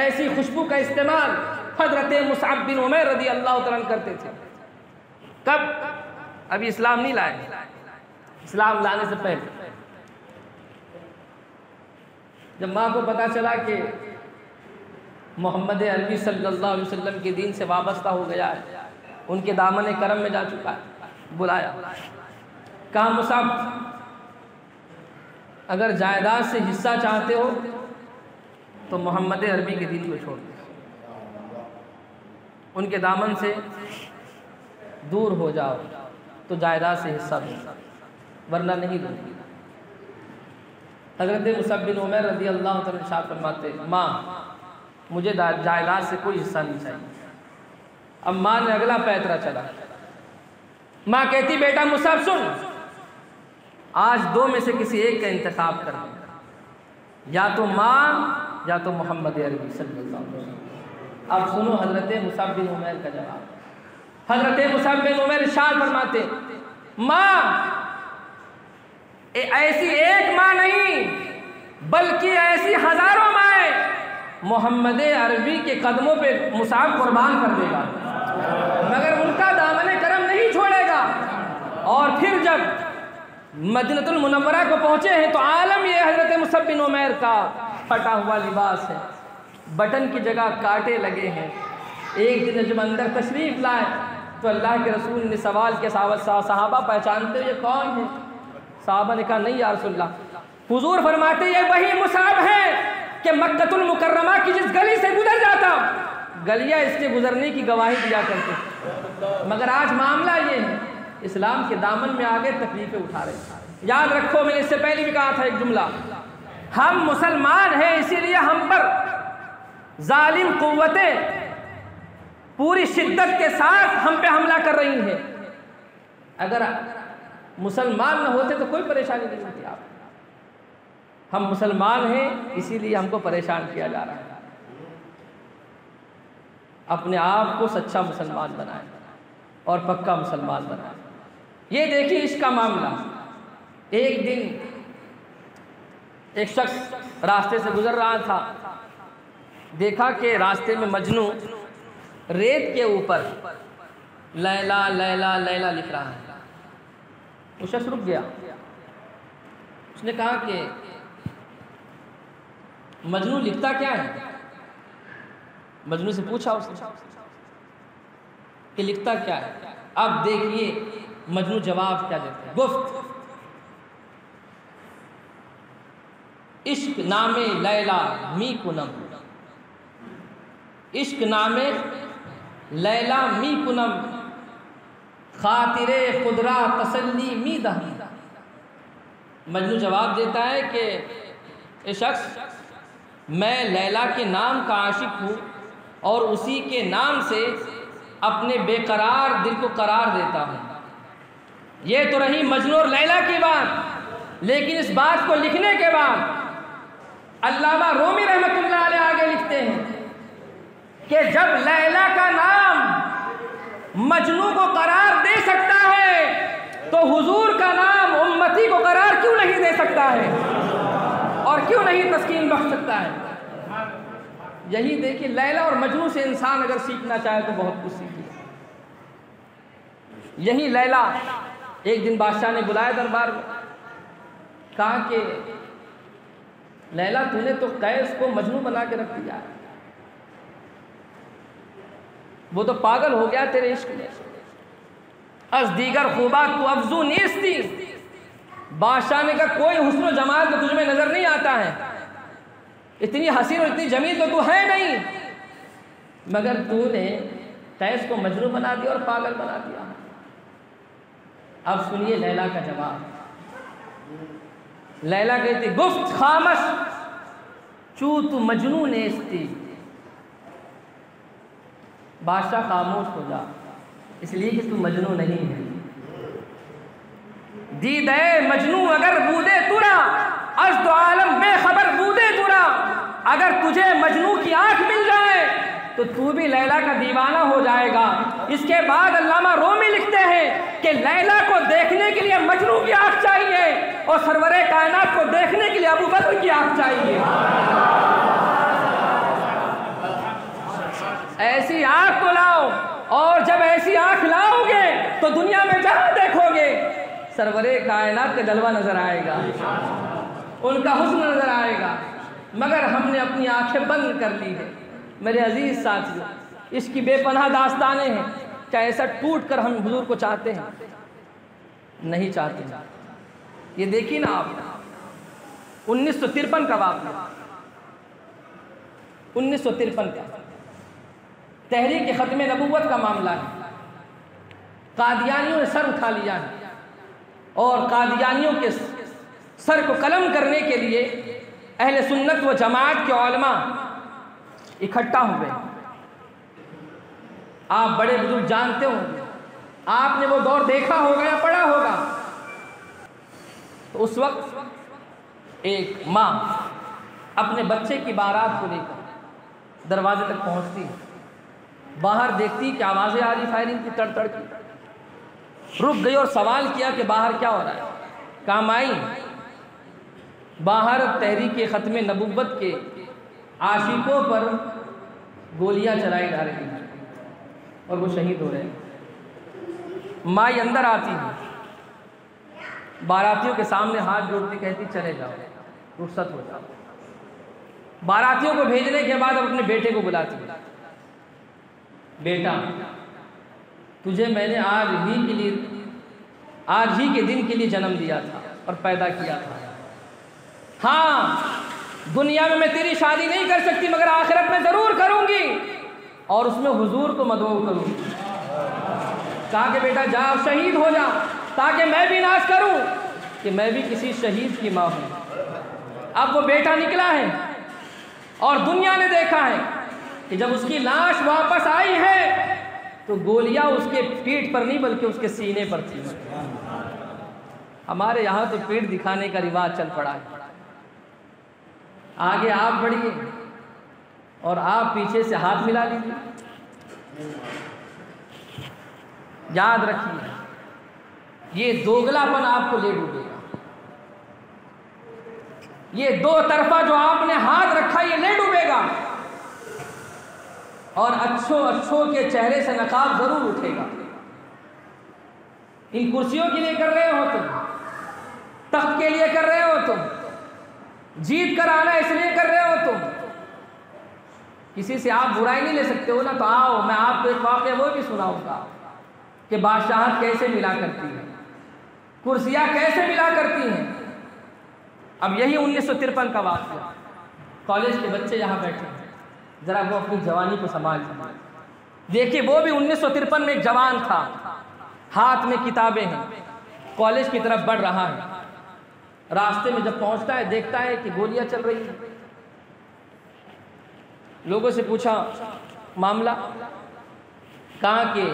ऐसी खुशबू का इस्तेमाल हजरत मुसअब बिन उमैर रज़ी अल्लाह तआला अन्हु करते थे। कब? अभी इस्लाम नहीं लाए, इस्लाम लाने से पहले। जब माँ को पता चला कि मोहम्मद अरबी सल्लल्लाहु अलैहि वसल्लम के दीन से वाबस्ता हो गया है, उनके दामन करम में जा चुका है, बुलाया। कहा मुसअब, अगर जायदाद से हिस्सा चाहते हो तो मोहम्मद अरबी के दीन को छोड़ दो, उनके दामन से दूर हो जाओ तो जायदाद से हिस्सा दो, वरना नहीं दो। हजरत मुसअब बिन उमैर रज़ी अल्लाह तआला अन्हु फरमाते माँ मुझे जायदाद से कोई हिस्सा नहीं चाहिए। अब माँ ने अगला पैतरा चला। माँ कहती बेटा मुसअब सुन, आज दो में से किसी एक का इंतखाब कर, या तो माँ या तो मोहम्मद अरबी सल्लल्लाहु अलैहि वसल्लम। अब सुनो हजरत मुसअब बिन उमैर का जवाब। हजरत मुसअब बिन उमैर इरशाद फरमाते माँ, ऐसी एक माँ नहीं बल्कि ऐसी हजारों माएँ मोहम्मद अरबी के कदमों पे मुसअब कुर्बान कर देगा, मगर उनका दामन करम नहीं छोड़ेगा। और फिर जब मदीनतुल मुनव्वरा को पहुँचे हैं तो आलम ये हजरत मुसअब बिन उमैर का फटा हुआ लिबास है, बटन की जगह कांटे लगे हैं। एक दिन जब अंदर तशरीफ़ लाए तो अल्लाह के रसूल ने सवाल के साहबा पहचानते ये कौन है? साहबा ने कहा नहीं या रसूलल्लाह। हुजूर फरमाते ये वही मुसअब है कि मक्कतुल मुकर्रमा की जिस गली से गुजर जाता, गलियाँ इसके गुजरने की गवाही दिया करते। मगर आज मामला ये है इस्लाम के दामन में आगे तकलीफ़ें उठा रहे। याद रखो मैंने इससे पहले भी कहा था एक जुमला, हम मुसलमान हैं इसीलिए हम पर जालिम कुव्वतें पूरी शिद्दत के साथ हम पे हमला कर रही हैं। अगर मुसलमान न होते तो कोई परेशानी नहीं होती। आप हम मुसलमान हैं इसीलिए हमको परेशान किया जा रहा है। अपने आप को सच्चा मुसलमान बनाए और पक्का मुसलमान बनाए। ये देखिए इसका मामला, एक दिन एक शख्स रास्ते से गुजर रहा था, देखा कि रास्ते में मजनू रेत के ऊपर लैला लैला लैला लिख रहा है। वो शख्स रुक गया। उसने कहा कि मजनू लिखता क्या है? मजनू से पूछा उसने कि लिखता क्या है। अब देखिए मजनू जवाब क्या देता है, गुफ्त इश्क नामे लैला मी कुनम, इश्क नामे लैला मी कुनम, खातिरे खुदरा तसल्ली मी दही। मजनू जवाब देता है कि ये शख्स, मैं लैला के नाम का आशिक हूँ और उसी के नाम से अपने बेकरार दिल को करार देता हूँ। ये तो रही मजनू और लैला की बात, लेकिन इस बात को लिखने के बाद अल्लामा रूमी रहमतुल्लाह अलैह आगे लिखते हैं कि जब लैला का नाम मजनू को करार दे सकता है तो हुजूर का नाम उम्मती को करार क्यों नहीं दे सकता है और क्यों नहीं तस्कीन बख्श सकता है। यही देखिए लैला और मजनू से इंसान अगर सीखना चाहे तो बहुत कुछ सीखे। यही लैला एक दिन बादशाह ने बुलाया दरबार में, कहा कि लैला तूने तो कैस को मजनू बना के रख दिया, वो तो पागल हो गया तेरे इश्क में। अस दीगर खूबा तू अफजू नेस्ती, बादशाह ने कहा कोई हुस्न जमाल तो तुझ में नजर नहीं आता है, इतनी हसीन और इतनी जमील तो तू है नहीं, मगर तूने कैस को मजनू बना दिया और पागल बना दिया। अब सुनिए लैला का जवाब। लैला कहती गुफ्त खामश चू तू मजनू नेस्ती। बादशाह खामोश हो जा, इसलिए कि तू मजनू नहीं है। दीदे मजनू अगर बूदे तुरा अज तो आलम बेखबर बूदे तुरा, अगर तुझे मजनू की आंख मिल जाए तो तू भी लैला का दीवाना हो जाएगा। इसके बाद अल्लामा रोमी लिखते हैं कि लैला को देखने के लिए मजनू की आंख चाहिए और सरवरे कायनात को देखने के लिए अबू बकर की आंख चाहिए। ऐसी आंख को लाओ, और जब ऐसी आंख लाओगे तो दुनिया में जहां देखोगे सरवरे कायनात का जलवा नजर आएगा, उनका हुस्न नजर आएगा। मगर हमने अपनी आंखें बंद कर ली है। मेरे अजीज साथियों, इसकी बेपनाह दास्तानें हैं। क्या ऐसा टूट कर हम हुजूर को चाहते हैं? नहीं चाहते। ये देखिए ना आप, उन्नीस सौ तिरपन का वाक़ा, उन्नीस सौ तिरपन का तहरीक ख़त्म नबूवत का मामला है। कादियानियों ने सर उठा लिया है और कादियानियों के सर को कलम करने के लिए अहले सुन्नत व जमात के उलमा इकट्ठा हुए। आप बड़े बुजुर्ग जानते होंगे, आपने वो दौर देखा होगा या पढ़ा होगा। तो उस वक्त एक माँ अपने बच्चे की बारात को लेकर दरवाजे तक पहुँचती है, बाहर देखती कि आवाज़ें आ रही फायरिंग की, तड़तड़ की, रुक गई और सवाल किया कि बाहर क्या हो रहा है। काम आई, बाहर तहरीक ख़त्म नबूवत के आशिकों पर गोलियां चलाई जा रही हैं और वो शहीद हो रहे हैं। माई अंदर आती है, बारातियों के सामने हाथ जोड़ती, कहती चले जाओ, रुखसत हो जाओ। बारातियों को भेजने के बाद अब अपने बेटे को बुलाती है, बेटा तुझे मैंने आज ही के लिए आज ही के दिन के लिए जन्म दिया था और पैदा किया था। हाँ, दुनिया में मैं तेरी शादी नहीं कर सकती मगर आखिरत में ज़रूर करूँगी और उसमें हुजूर को मदऊ करूँगी। कहा कि बेटा जा शहीद हो जा, ताकि मैं भी नाश करूँ कि मैं भी किसी शहीद की माँ हूँ। अब वो बेटा निकला है और दुनिया ने देखा है कि जब उसकी लाश वापस आई है तो गोलियां उसके पीठ पर नहीं बल्कि उसके सीने पर थी। हमारे यहाँ तो पीठ दिखाने का रिवाज चल पड़ा है। आगे आप बढ़िए और आप पीछे से हाथ मिला लीजिए। याद रखिए, ये दोगलापन आपको ले डूबेगा। ये दो तरफा जो आपने हाथ रखा ये ले डूबेगा और अच्छों अच्छों के चेहरे से नकाब जरूर उठेगा। इन कुर्सियों के लिए कर रहे हो तुम, तख्त के लिए कर रहे हो तुम, जीत कर आना इसलिए कर रहे हो तुम। किसी से आप बुराई नहीं ले सकते हो ना, तो आओ मैं आपको एक वाक़या वो भी सुनाऊंगा कि बादशाहत कैसे मिला करती है, कुर्सियाँ कैसे मिला करती हैं। अब यही उन्नीस सौ तिरपन का वाक़या, कॉलेज के बच्चे यहाँ बैठे हैं, ज़रा वो अपनी जवानी को संभाल देखिए। वो भी उन्नीस सौ तिरपन में एक जवान था, हाथ में किताबें हैं, कॉलेज की तरफ बढ़ रहा है। रास्ते में जब पहुंचता है देखता है कि गोलियां चल रही हैं। लोगों से पूछा मामला, कहाँ के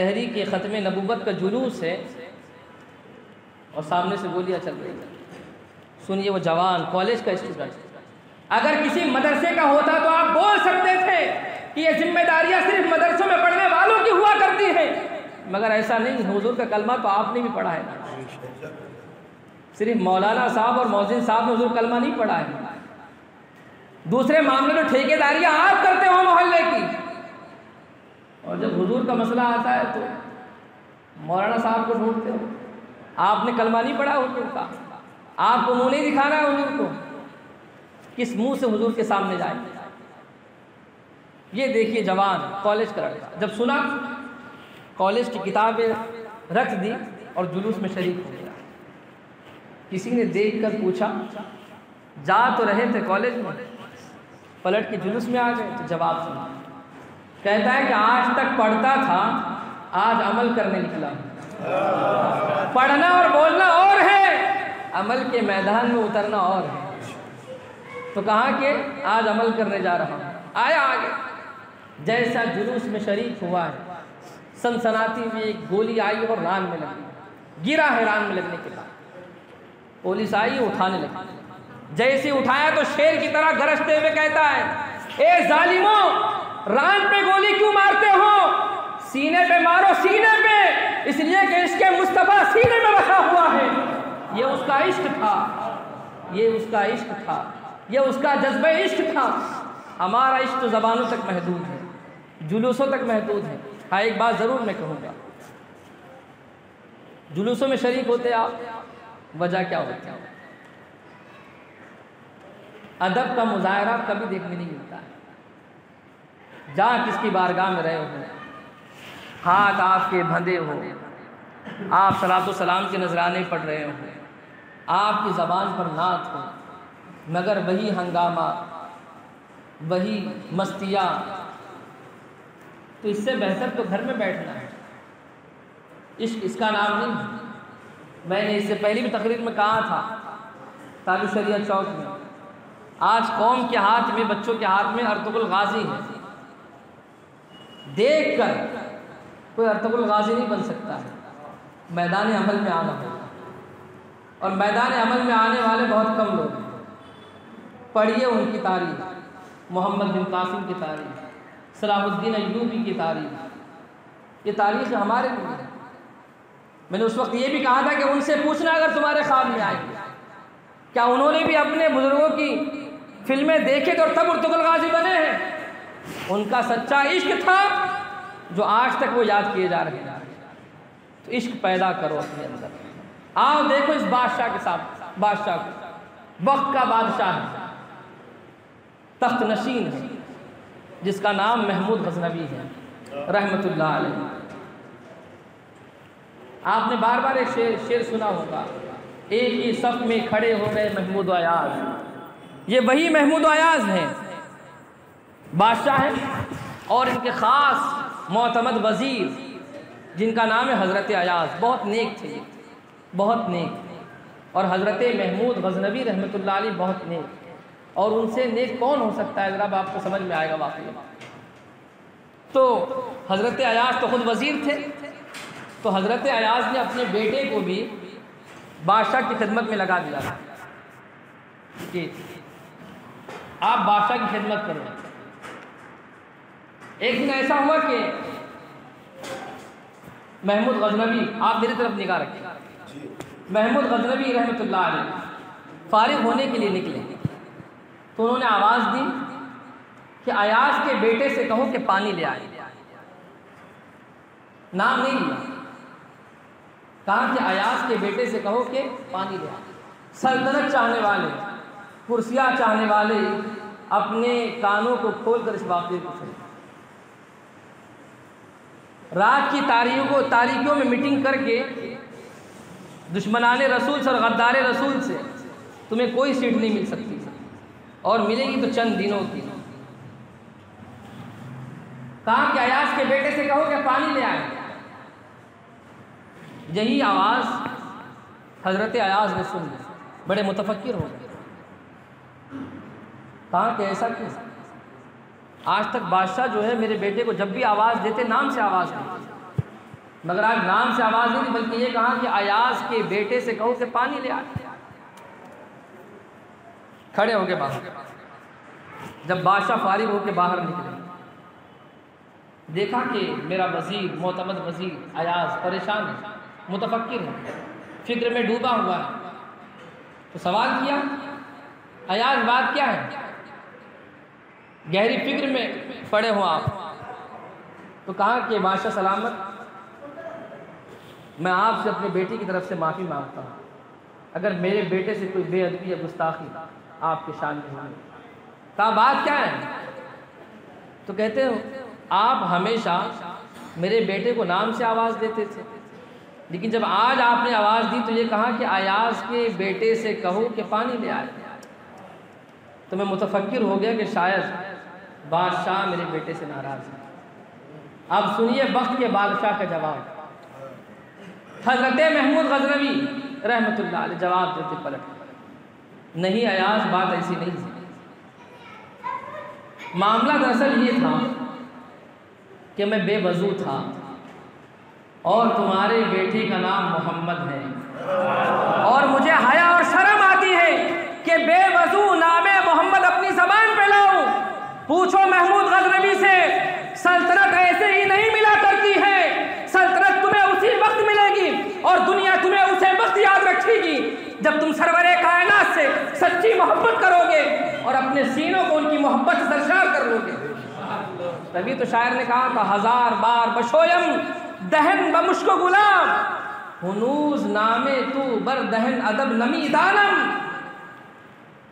तहरीक ख़त्म नबूवत का जुलूस है और सामने से गोलियां चल रही हैं। सुनिए, वो जवान कॉलेज का स्टूडेंट, अगर किसी मदरसे का होता तो आप बोल सकते थे कि ये जिम्मेदारियां सिर्फ मदरसों में पढ़ने वालों की हुआ करती हैं, मगर ऐसा नहीं। हुजूर का कलमा तो आपने भी पढ़ा है, सिर्फ मौलाना साहब और मौजिन साहब ने हुजूर कलमा नहीं पढ़ा है। दूसरे मामले में ठेकेदारियां आप करते हो मोहल्ले की, और जब हुजूर का मसला आता है तो मौलाना साहब को ढूंढते हो। आपने कलमा नहीं पढ़ा हुजूर का, आपको मुंह नहीं दिखाना है हुजूर को, किस मुंह से हुजूर के सामने जाए। ये देखिए जवान कॉलेज का लड़का, जब सुना कॉलेज की किताबें रख दी और जुलूस में शरीक हो गया। किसी ने देखकर पूछा, जा तो रहे थे कॉलेज में, पलट के जुलूस में आ गए? तो जवाब सुना, कहता है कि आज तक पढ़ता था, आज अमल करने निकला। पढ़ना और बोलना और है, अमल के मैदान में उतरना और है। तो कहा कि आज अमल करने जा रहा हूँ। आया आगे, जैसा जुलूस में शरीक हुआ है, सनसनाती में एक गोली आई और रान में लगी, गिरा है। रान में लगने के बाद पुलिस आई, उठाने लगी। जैसे उठाया तो शेर की तरह गरजते हुए कहता है, ए जालिमों, रान पे गोली क्यों मारते हो? सीने पे मारो, सीने पे, इसलिए कि इसके मुस्तफा सीने में रखा हुआ है। ये उसका इश्क था, ये उसका इश्क था, ये उसका जज्बे इश्क था। हमारा इश्क तो जबानों तक महदूद है, जुलूसों तक महदूद है। हाँ, एक बात ज़रूर मैं कहूँगा, जुलूसों में शरीक होते आप, वजह क्या होती है? अदब का मुजाहरा कभी देखने नहीं मिलता है। जा किसकी बारगाह में रहे हो, हाथ आपके बंधे हो, आप सलातो सलाम के नजराने पढ़ रहे हो, आपकी ज़बान पर नात हो, मगर वही हंगामा, वही मस्तियाँ। तो इससे बेहतर तो घर में बैठना है। इश्क इसका नाम नहीं। मैंने इससे पहले भी तकरीर में कहा था, तालु शरिया चौक में, आज कौम के हाथ में, बच्चों के हाथ में अर्तुगरुल गाजी है। देख कर कोई अर्तुगरुल गाजी नहीं बन सकता है, मैदान अमल में आना होगा, और मैदान अमल में आने वाले बहुत कम लोग हैं। पढ़िए उनकी तारीख, मोहम्मद बिन कासिम की तारीख, सलाहुद्दीन अय्यूबी की तारीख। ये तारीख हमारे लिए। मैंने उस वक्त ये भी कहा था कि उनसे पूछना अगर तुम्हारे ख्वाब में आए, क्या उन्होंने भी अपने बुजुर्गों की फिल्में देखी तो तब अर्तुगरुल गाजी बने हैं? उनका सच्चा इश्क था जो आज तक वो याद किए जा रहे हैं। तो इश्क पैदा करो अपने अंदर। आओ देखो इस बादशाह के साथ, बादशाह को, वक्त का बादशाह है, तख्त नशीन है, जिसका नाम महमूद गजनवी है रहमतुल्लाह अलैह। आपने बार बार एक शेर शेर सुना होगा, एक ही सफ में खड़े हो गए महमूद अयाज। ये वही महमूद अयाज हैं, बादशाह हैं, और इनके ख़ास मोतमद वज़ीर जिनका नाम है हज़रत अयाज। बहुत नेक थे, बहुत नेक, और हज़रत महमूद गजनवी रहमतुल्लाह अलैह बहुत नेक। और उनसे नेक कौन हो सकता है, जनाब आपको समझ में आएगा वाकई। तो हज़रत अयाज तो ख़ुद वज़ीर थे, तो हज़रत अयाज ने अपने बेटे को भी बादशाह की खिदमत में लगा दिया कि आप बादशाह की खिदमत करो। एक दिन ऐसा हुआ कि महमूद गजनवी, आप मेरी तरफ निगाह रखें, महमूद गजनवी रहमतुल्लाह अलैह फारिग होने के लिए निकले, तो उन्होंने आवाज़ दी कि अयाज के बेटे से कहो कि पानी ले आए। नाम नहीं लिया, कहा कि अयाज के बेटे से कहो कि पानी ले। सल्तनत चाहने वाले, कुर्सियाँ चाहने वाले अपने कानों को खोलकर इस वाक़े को सुने। रात की तारीखों को तारीखों में मीटिंग करके दुश्मनाने रसूल से और गद्दारे रसूल से तुम्हें कोई सीट नहीं मिल सकती, और मिलेगी तो चंद दिनों की। कहा कि अयाज के बेटे से कहो कि पानी ले आए। यही आवाज़ हजरत अयाज ने सुन ली, बड़े मुतफक्किर हो गए। कहा कि ऐसा क्यों? आज तक बादशाह जो है मेरे बेटे को जब भी आवाज़ देते नाम से आवाज़ देते, मगर आज नाम से आवाज़ नहीं दी, बल्कि ये कहा कि अयाज के बेटे से कहो कि पानी ले आए। खड़े होके बाहर, जब बादशाह फारिग होके बाहर निकले, देखा कि मेरा वज़ीर, मोतमद वज़ीर अयाज परेशान है, मुतफक्किर है, फिक्र में डूबा हुआ है। तो सवाल किया, अयाज बात क्या है? गहरी फिक्र में पड़े हो आप। तो कहा कि बादशाह सलामत, मैं आपसे अपने बेटे की तरफ से माफ़ी मांगता हूँ अगर मेरे बेटे से कोई बेअदबी या गुस्ताखी आपके शान में हुई। कहा बात क्या है? तो कहते हो आप हमेशा मेरे बेटे को नाम से आवाज़ देते थे, लेकिन जब आज आपने आवाज़ दी तो ये कहा कि अयाज के बेटे से कहो कि पानी ले आए। तो मैं मुतफक्किर हो गया कि शायद बादशाह मेरे बेटे से नाराज़ है। अब सुनिए वक्त के बादशाह का जवाब। हज़रत महमूद गजनवी रहमतुल्लाह अलैह जवाब देते पलट, नहीं अयाज बात ऐसी नहीं थी। मामला दरअसल ये था कि मैं बेवजू था और तुम्हारे बेटे का नाम मोहम्मद है, और मुझे हया और शर्म आती है कि बेवजू नामे मोहम्मद अपनी जबान पे लाऊं। पूछो महमूद गजनवी से, सल्तनत ऐसे ही नहीं मिला करती है, सल्तनत तुम्हें उसी वक्त मिलेगी और दुनिया तुम्हें उसे वक्त याद रखेगी जब तुम सरवरे कायनात से सच्ची मोहब्बत करोगे और अपने सीनों को उनकी मोहब्बत से सरशार कर लोगे। तभी तो शायर ने कहा था, हजार बार बशोयम दहन बमुश्को गुलाम हुनूज नामे तू बर दहन अदब नमी दानम।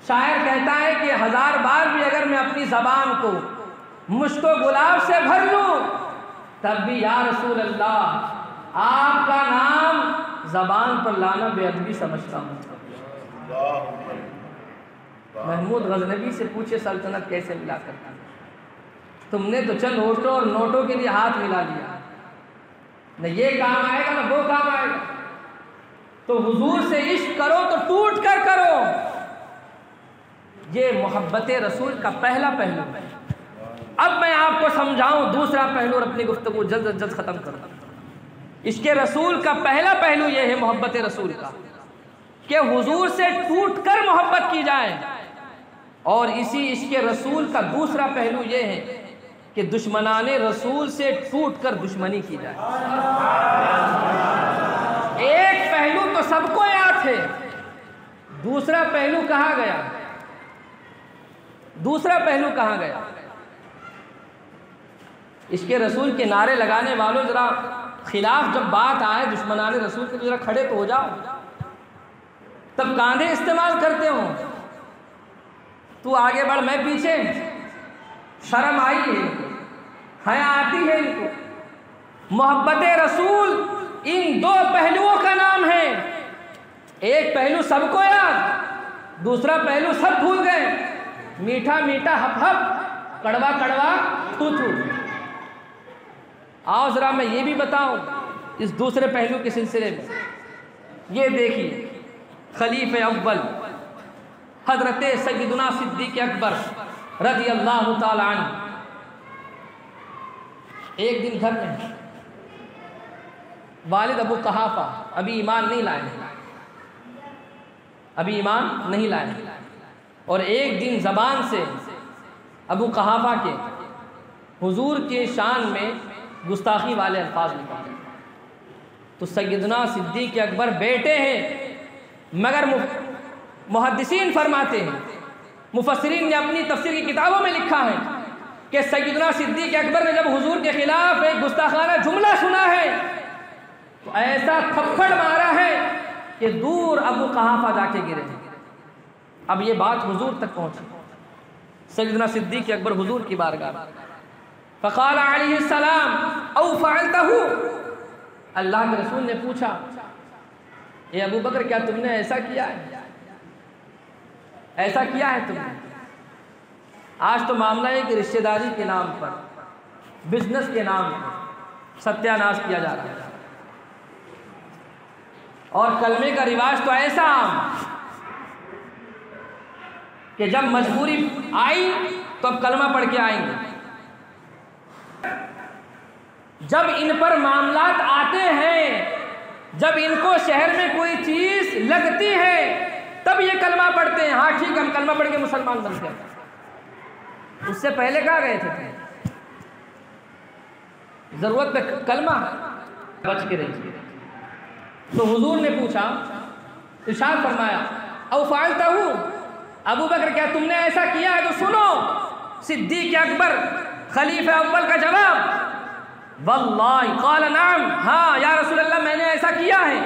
शायर कहता है कि हजार बार भी अगर मैं अपनी जबान को मुश्को गुलाब से भर लूं तब भी या रसूल अल्लाह आपका नाम जबान पर लाना बेअदबी समझता हूं। महमूद गजनवी से पूछे सल्तनत कैसे मिला करता, तुमने तो चंद होठों और नोटों के लिए हाथ मिला लिया, न ये काम आएगा ना वो काम आएगा। तो हुजूर से इश्क करो तो टूट कर करो, ये मोहब्बत रसूल का पहला पहलू। अब मैं आपको समझाऊं दूसरा पहलू और अपनी गुफ्तगू जल्द जल्द ख़त्म करूँ। इसके रसूल का पहला पहलू ये है मोहब्बत रसूल का, कि हुजूर से टूट कर मोहब्बत की जाए, और इसी इसके रसूल का दूसरा पहलू ये है कि दुश्मनाने रसूल से टूट कर दुश्मनी की जाए। एक पहलू तो सबको याद है, दूसरा पहलू कहाँ गया? दूसरा पहलू कहाँ गया? इसके रसूल के नारे लगाने वालों जरा खिलाफ जब बात आए दुश्मनाने रसूल के, जरा खड़े तो हो जाओ, तब कांधे इस्तेमाल करते हो। तू आगे बढ़ मैं पीछे, शर्म आई है, हया आती है इनको। मोहब्बत रसूल इन दो पहलुओं का नाम है, एक पहलू सबको याद, दूसरा पहलू सब भूल गए। मीठा मीठा हप हप, कड़वा कड़वा थू थू। आओ जरा मैं ये भी बताऊं इस दूसरे पहलू के सिलसिले में। ये देखिए खलीफे अव्वल हजरत सय्यदुना सिद्दीक़ अकबर रज़ी अल्लाह ताला अन्हु, एक दिन घर में वालिद अबू कहाफा अभी ईमान नहीं लाए, अभी ईमान नहीं लाए, और एक दिन ज़बान से अबू कहाफा के हुजूर के शान में गुस्ताखी वाले अल्फाज निकाले। तो सय्यदुना सिद्दीक़ अकबर बेटे हैं, मगर मुहद्दिसीन फरमाते हैं, मुफस्सिरीन ने अपनी तफसीर की किताबों में लिखा है कि सय्यदुना सिद्दीक़ अकबर ने जब हुजूर के खिलाफ एक गुस्ताखाना जुमला सुना है तो ऐसा थप्पड़ मारा है कि दूर अबू कहाफा जाके गिरे। अब ये बात हुजूर तक पहुंची। सैयदना सिद्दीक अकबर हुजूर की बारगाह फ़क़ाल अलैहिस्सलाम औ फ़अलतहू, अल्लाह के रसूल ने पूछा, ये अबू बकर क्या तुमने ऐसा किया है, ऐसा किया है तुमने? आज तो मामला है कि रिश्तेदारी के नाम पर, बिजनेस के नाम पर सत्यानाश किया जा रहा है, और कलमे का रिवाज तो ऐसा आम कि जब मजबूरी आई तो अब कलमा पढ़ के आएंगे। जब इन पर मामलात आते हैं, जब इनको शहर में कोई चीज लगती है, तब ये कलमा पढ़ते हैं, हाँ ठीक हम कलमा पढ़ के मुसलमान बनते हैं। उससे पहले कहाँ गए थे? जरूरत पे कलमा बच के रही। तो हुजूर ने पूछा, इशार फरमाया औ फ़अलतहू, अबू बकर क्या तुमने ऐसा किया है? तो सुनो सिद्दीक अकबर खलीफा अव्वल का जवाब, वल्लाहि क़ाल नअम, हाँ या रसूल अल्लाह मैंने ऐसा किया है।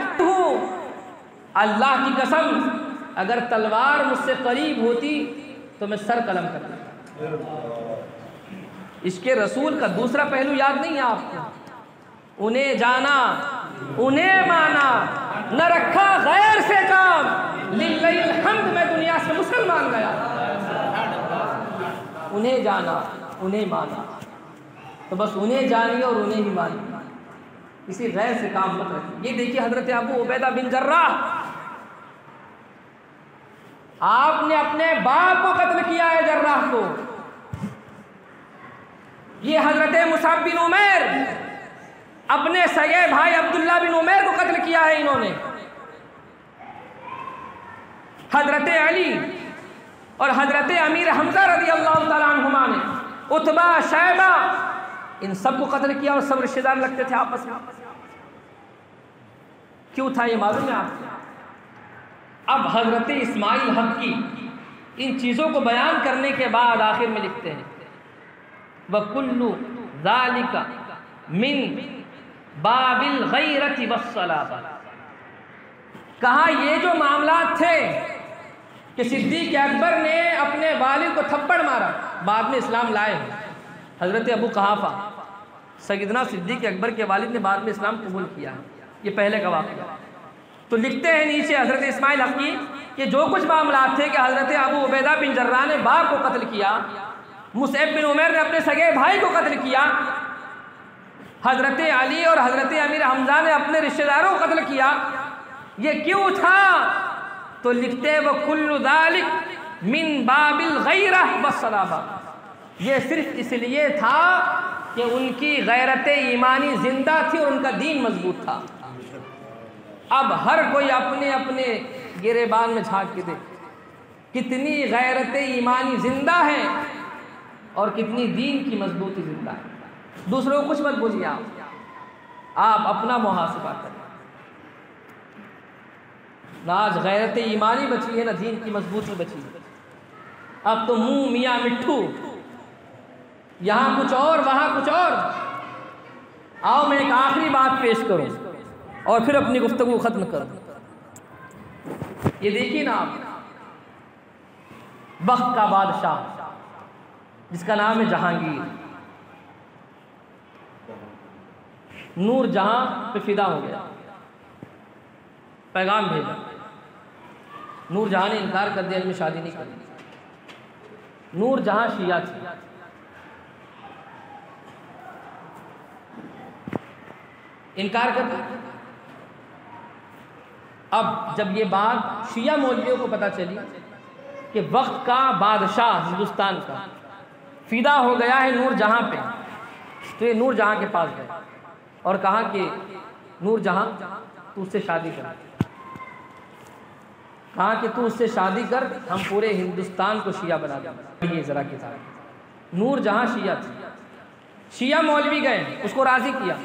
अल्लाह की कसम अगर तलवार मुझसे करीब होती तो मैं सर कलम कर देता। इसके रसूल का दूसरा पहलू याद नहीं है आपको? उन्हें जाना उन्हें माना, न रखा गैर से काम, लिल्लाहिल हम्द मैं दुनिया से मुसलमान गया। उन्हें जाना उन्हें माना, तो बस उन्हें जानिए और उन्हें ही मानिए, किसी गैर से काम मत रखिए। ये देखिए हजरत अबू उबैदा बिन जर्राह, आपने अपने बाप को कत्ल किया है जर्राह को। ये हजरत मुसाब बिन उमैर, अपने सगे भाई अब्दुल्ला बिन उमैर को कत्ल किया है इन्होंने। हजरत अली और हजरत अमीर हमजा रजी अल्लाह तआला अन्हुमा ने उतबा शैबा इन सबको कत्ल किया, और सब रिश्तेदार लगते थे आपस में। क्यों था ये मालूम है आपको? अब हजरत इस्माइल हक्की इन चीज़ों को बयान करने के बाद आखिर में लिखते हैं, वकुल्लु ज़ालिका मिन बाबिल गैरति वस्सलाब। कहा ये जो मामलात थे कि सिद्दीक अकबर ने अपने वालिद को थप्पड़ मारा, बाद में इस्लाम लाए हजरत अबू कहाफा, सैयदना सिद्दीक अकबर के वालिद ने बाद में इस्लाम कबूल किया, ये पहले का वाक़या। तो लिखते हैं नीचे हजरत इस्माइल हक़ी कि जो कुछ मामलात थे कि हजरत अबू उबैदा बिन जर्राह ने बाप को कत्ल किया, मुसअब बिन उमैर ने अपने सगे भाई को कत्ल किया, हजरत अली और हजरत अमीर हमजा ने अपने रिश्तेदारों को कत्ल किया, ये क्यों था? तो लिखते हैं वह कुल्लु दालिक मिन बाबिल गैरा वस्सलाबा, ये सिर्फ इसलिए था कि उनकी गैरत ईमानी जिंदा थी और उनका दीन मजबूत था। अब हर कोई अपने अपने गिरेबान में झांक के देख कितनी गैरत ईमानी जिंदा है और कितनी दीन की मजबूती जिंदा है। दूसरों को कुछ मत बोलिए, आप आप अपना मुहासिबा करें। ना आज गैरत ईमानी बची है, ना दीन की मजबूती बची है। अब तो मुंह मियाँ मिट्ठू, यहाँ कुछ और वहाँ कुछ और। आओ मैं एक आखिरी बात पेश करूँ और फिर अपनी गुफ्तगू खत्म कर दूँ। ये देखिए ना आप, वक्त का बादशाह जिसका नाम है जहांगीर, नूर जहां पे फिदा हो गया, पैगाम भेजा। नूर जहां ने इनकार कर दिया, इनमें शादी नहीं करनी। नूर जहां शिया थी। इनकार कर दिया। अब जब ये बात शिया मौलवियों को पता चली कि वक्त का बादशाह हिंदुस्तान का फिदा हो गया है नूर जहां पे, तो ये नूर जहां के पास गए और कहा कि नूर जहां तू उससे शादी कर, कहा कि तू उससे शादी कर, हम पूरे हिंदुस्तान को शिया बना दें। ये जरा किताब, नूर जहां शिया थी, शिया मौलवी गए उसको राजी किया,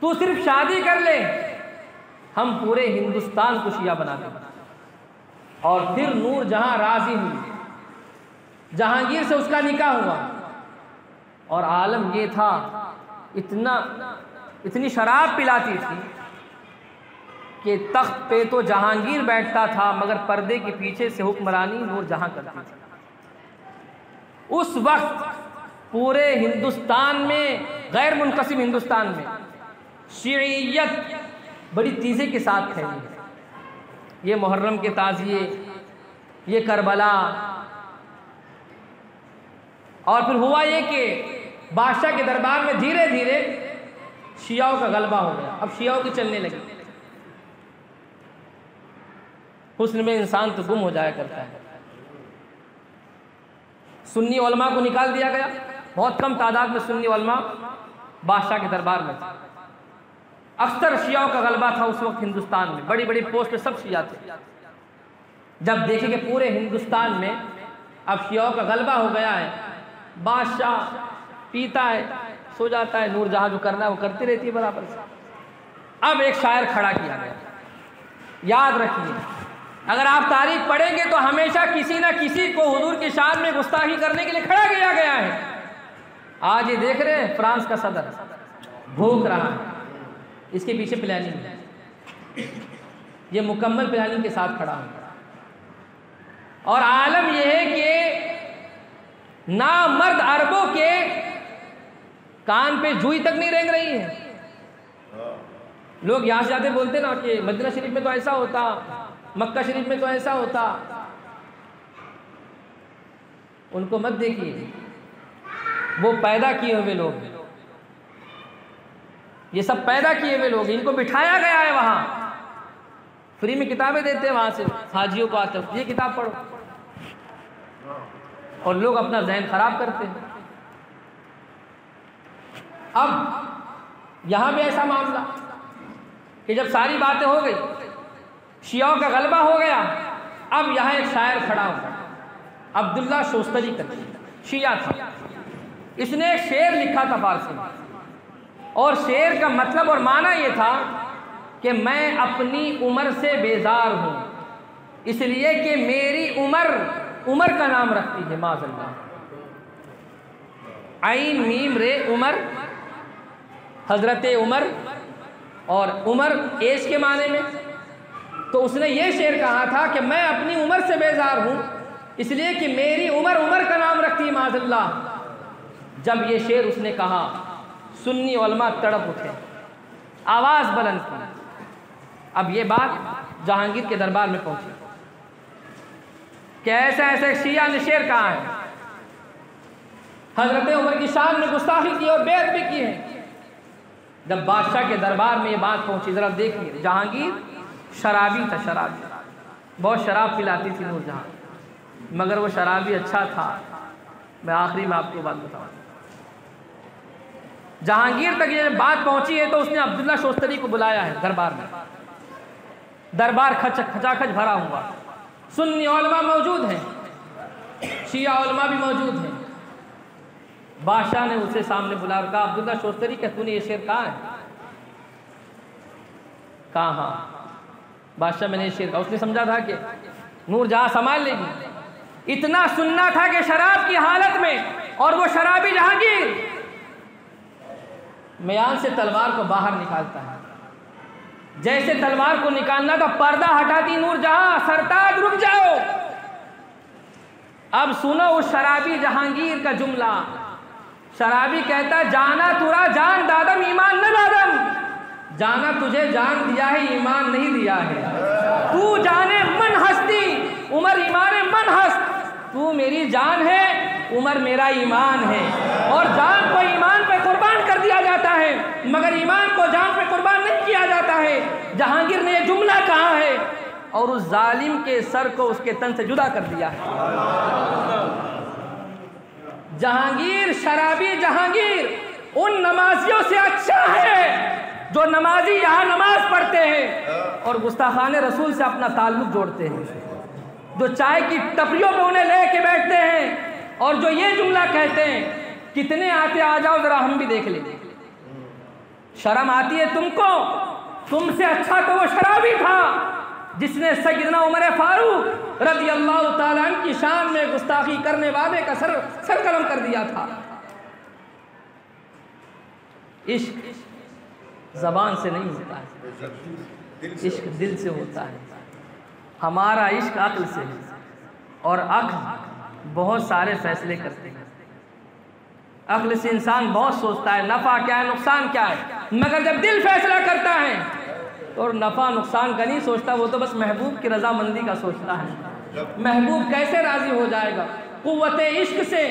तू सिर्फ शादी कर ले हम पूरे हिंदुस्तान को शिया बना दें। और फिर नूर जहां राजी हुई, जहांगीर से उसका निकाह हुआ। और आलम ये था, इतना इतनी शराब पिलाती थी कि तख्त पे तो जहांगीर बैठता था मगर पर्दे के पीछे से हुक्मरानी नूर जहां करती थी। उस वक्त पूरे हिंदुस्तान में, गैर मुनकसिम हिंदुस्तान में शिय्यत बड़ी तेज़ी के साथ फैली। ये मुहर्रम के ताज़िए, ये करबला, और फिर हुआ ये कि बादशाह के दरबार में धीरे धीरे शियाओं का गलबा हो गया। अब शियाओं की चलने लगी। हुस्न में इंसान तो गुम हो जाया करता है। सुन्नी उलमा को निकाल दिया गया, बहुत कम तादाद में सुन्नी उलमा बादशाह के दरबार में थे। अक्सर शियाओं का गलबा था उस वक्त हिंदुस्तान में, बड़ी बड़ी पोस्ट पे सब शिया थे। जब देखे कि पूरे हिंदुस्तान में अब शियाओं का गलबा हो गया है, बादशाह पीता है, सो जाता है, नूर जहां जो करना है वो करती रहती है बराबर से। अब एक शायर खड़ा किया गया। याद रखिए, अगर आप तारीख पढ़ेंगे तो हमेशा किसी ना किसी को हुजूर की शान में गुस्ताखी करने के लिए खड़ा किया गया है। आज ये देख रहे हैं फ्रांस का सदर भूख रहा है, इसके पीछे प्लानिंग है, ये मुकम्मल प्लानिंग के साथ खड़ा है। और आलम यह है कि नामर्द अरबों के कान पे जूई तक नहीं रेंग रही है। लोग यहाँ से जाते बोलते ना कि मदीना शरीफ में तो ऐसा होता, मक्का शरीफ में तो ऐसा होता। उनको मत देखिए, वो पैदा किए हुए लोग, ये सब पैदा किए हुए लोग, इनको बिठाया गया है वहाँ। फ्री में किताबें देते हैं वहाँ से हाजियों को, आते ये किताब पढ़ो, और लोग अपना जहन खराब करते हैं। अब यहाँ भी ऐसा मामला कि जब सारी बातें हो गई, शियाओं का गलबा हो गया, अब यहाँ एक शायर खड़ा हुआ, अब्दुल्ला शोस्तरी करके शिया था। इसने एक शेर लिखा था फारसी में, और शेर का मतलब और माना ये था कि मैं अपनी उम्र से बेजार हूँ, इसलिए कि मेरी उम्र उम्र का नाम रखती है। माज़ल्लाह, आइन मीम रे उमर, हजरत उमर, और उमर एज के माने में। तो उसने ये शेर कहा था कि मैं अपनी उम्र से बेजार हूँ, इसलिए कि मेरी उम्र उम्र का नाम रखती है माज़ल्लाह। जब ये शेर उसने कहा, सुन्नी उलमा तड़प उठे, आवाज़ बुलंद की। अब ये बात जहांगीर के दरबार में पहुँची कि ऐसा ऐसा शिया ने शेर कहा है, हज़रत उमर की शान में गुस्ताखी की और बेअदबी की है। जब बादशाह के दरबार में ये बात पहुँची, ज़रा देखिए, जहांगीर शराबी था, शराबी, बहुत शराब पिलाती थी नूर जहाँ, मगर वो शराबी अच्छा था। मैं आखिरी में आपको बात बताऊँ। जहांगीर तक ये बात पहुँची है तो उसने अब्दुल्ला शोस्तरी को बुलाया है दरबार में। दरबार खच खचाखच भरा हुआ, सुन्नी उलमा मौजूद हैं, शिया उलमा भी मौजूद हैं। बादशाह ने उसे सामने बुला रखा, अब्दुल्ला शोस्तरी का तूने ये शेर कहा है? कहा हाँ बादशाह, मैंने शेर कहा। उसने समझा था कि नूर जहाँ संभाल लेगी, इतना सुनना था कि शराब की हालत में, और वो शराबी जहांगीर म्यान से तलवार को बाहर निकालता है। जैसे तलवार को निकालना था, पर्दा हटाती नूर जहाँ, सरताज रुक जाओ। अब सुनो उस शराबी जहांगीर का जुमला। शराबी कहता, जाना तुरा जान दादम ईमान न दादम, जाना तुझे जान दिया है, ईमान नहीं दिया है। तू जाने मन हस्ती, उमर ईमान मन हस्त। तू मेरी जान है, उमर मेरा ईमान है, और जान को ईमान पे कुर्बान कर दिया जाता है, मगर ईमान को जान पे कुर्बान नहीं किया जाता है। जहांगीर ने ये जुमला कहा है और उस जालिम के सर को उसके तन से जुदा कर दिया है। जहांगीर, शराबी जहांगीर उन नमाजियों से अच्छा है जो नमाजी यहाँ नमाज पढ़ते हैं और गुस्ताखाने रसूल से अपना ताल्लुक जोड़ते हैं, जो चाय की टपरियों में उन्हें ले के बैठते हैं, और जो ये जुमला कहते हैं, कितने आते आ जाओ ज़रा हम भी देख लें। शर्म आती है तुमको? तुमसे अच्छा तो वो शराबी था जिसने सैयदना उमर फारूक रज़ी अल्लाह ताला अन्हु की शान में गुस्ताखी करने वाले का सर सर कलम कर दिया था। इश्क जबान से नहीं होता है। इश्क दिल से होता है, हमारा इश्क अक्ल से है और अक्ल बहुत सारे फैसले करते हैं। अक्ल से इंसान बहुत सोचता है नफ़ा क्या है नुकसान क्या है, मगर जब दिल फैसला करता है और नफ़ा नुकसान का नहीं सोचता, वो तो बस महबूब की रजामंदी का सोचता है, महबूब कैसे राज़ी हो जाएगा। कुव्वत इश्क से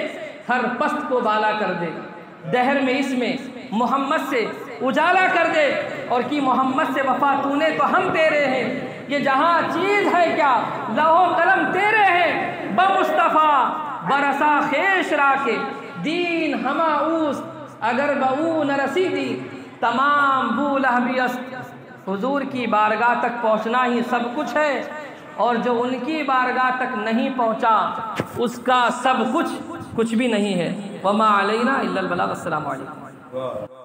हर पस्त को बाला कर दे, दहर में इसमें मोहम्मद से उजाला कर दे, और कि मोहम्मद से वफा तूने तो हम तेरे हैं, ये जहाँ चीज़ है क्या लहो कलम तेरे हैं। बमुस्तफ़ा बरसा खेश राके दीन हमाऊस अगर बऊ न रसीदी तमाम बू लहबियस्त। हुजूर की बारगाह तक पहुँचना ही सब कुछ है, और जो उनकी बारगाह तक नहीं पहुँचा उसका सब कुछ कुछ भी नहीं है। वमा अलैना इल्लल बलाग। अस्सलाम वालेकुम।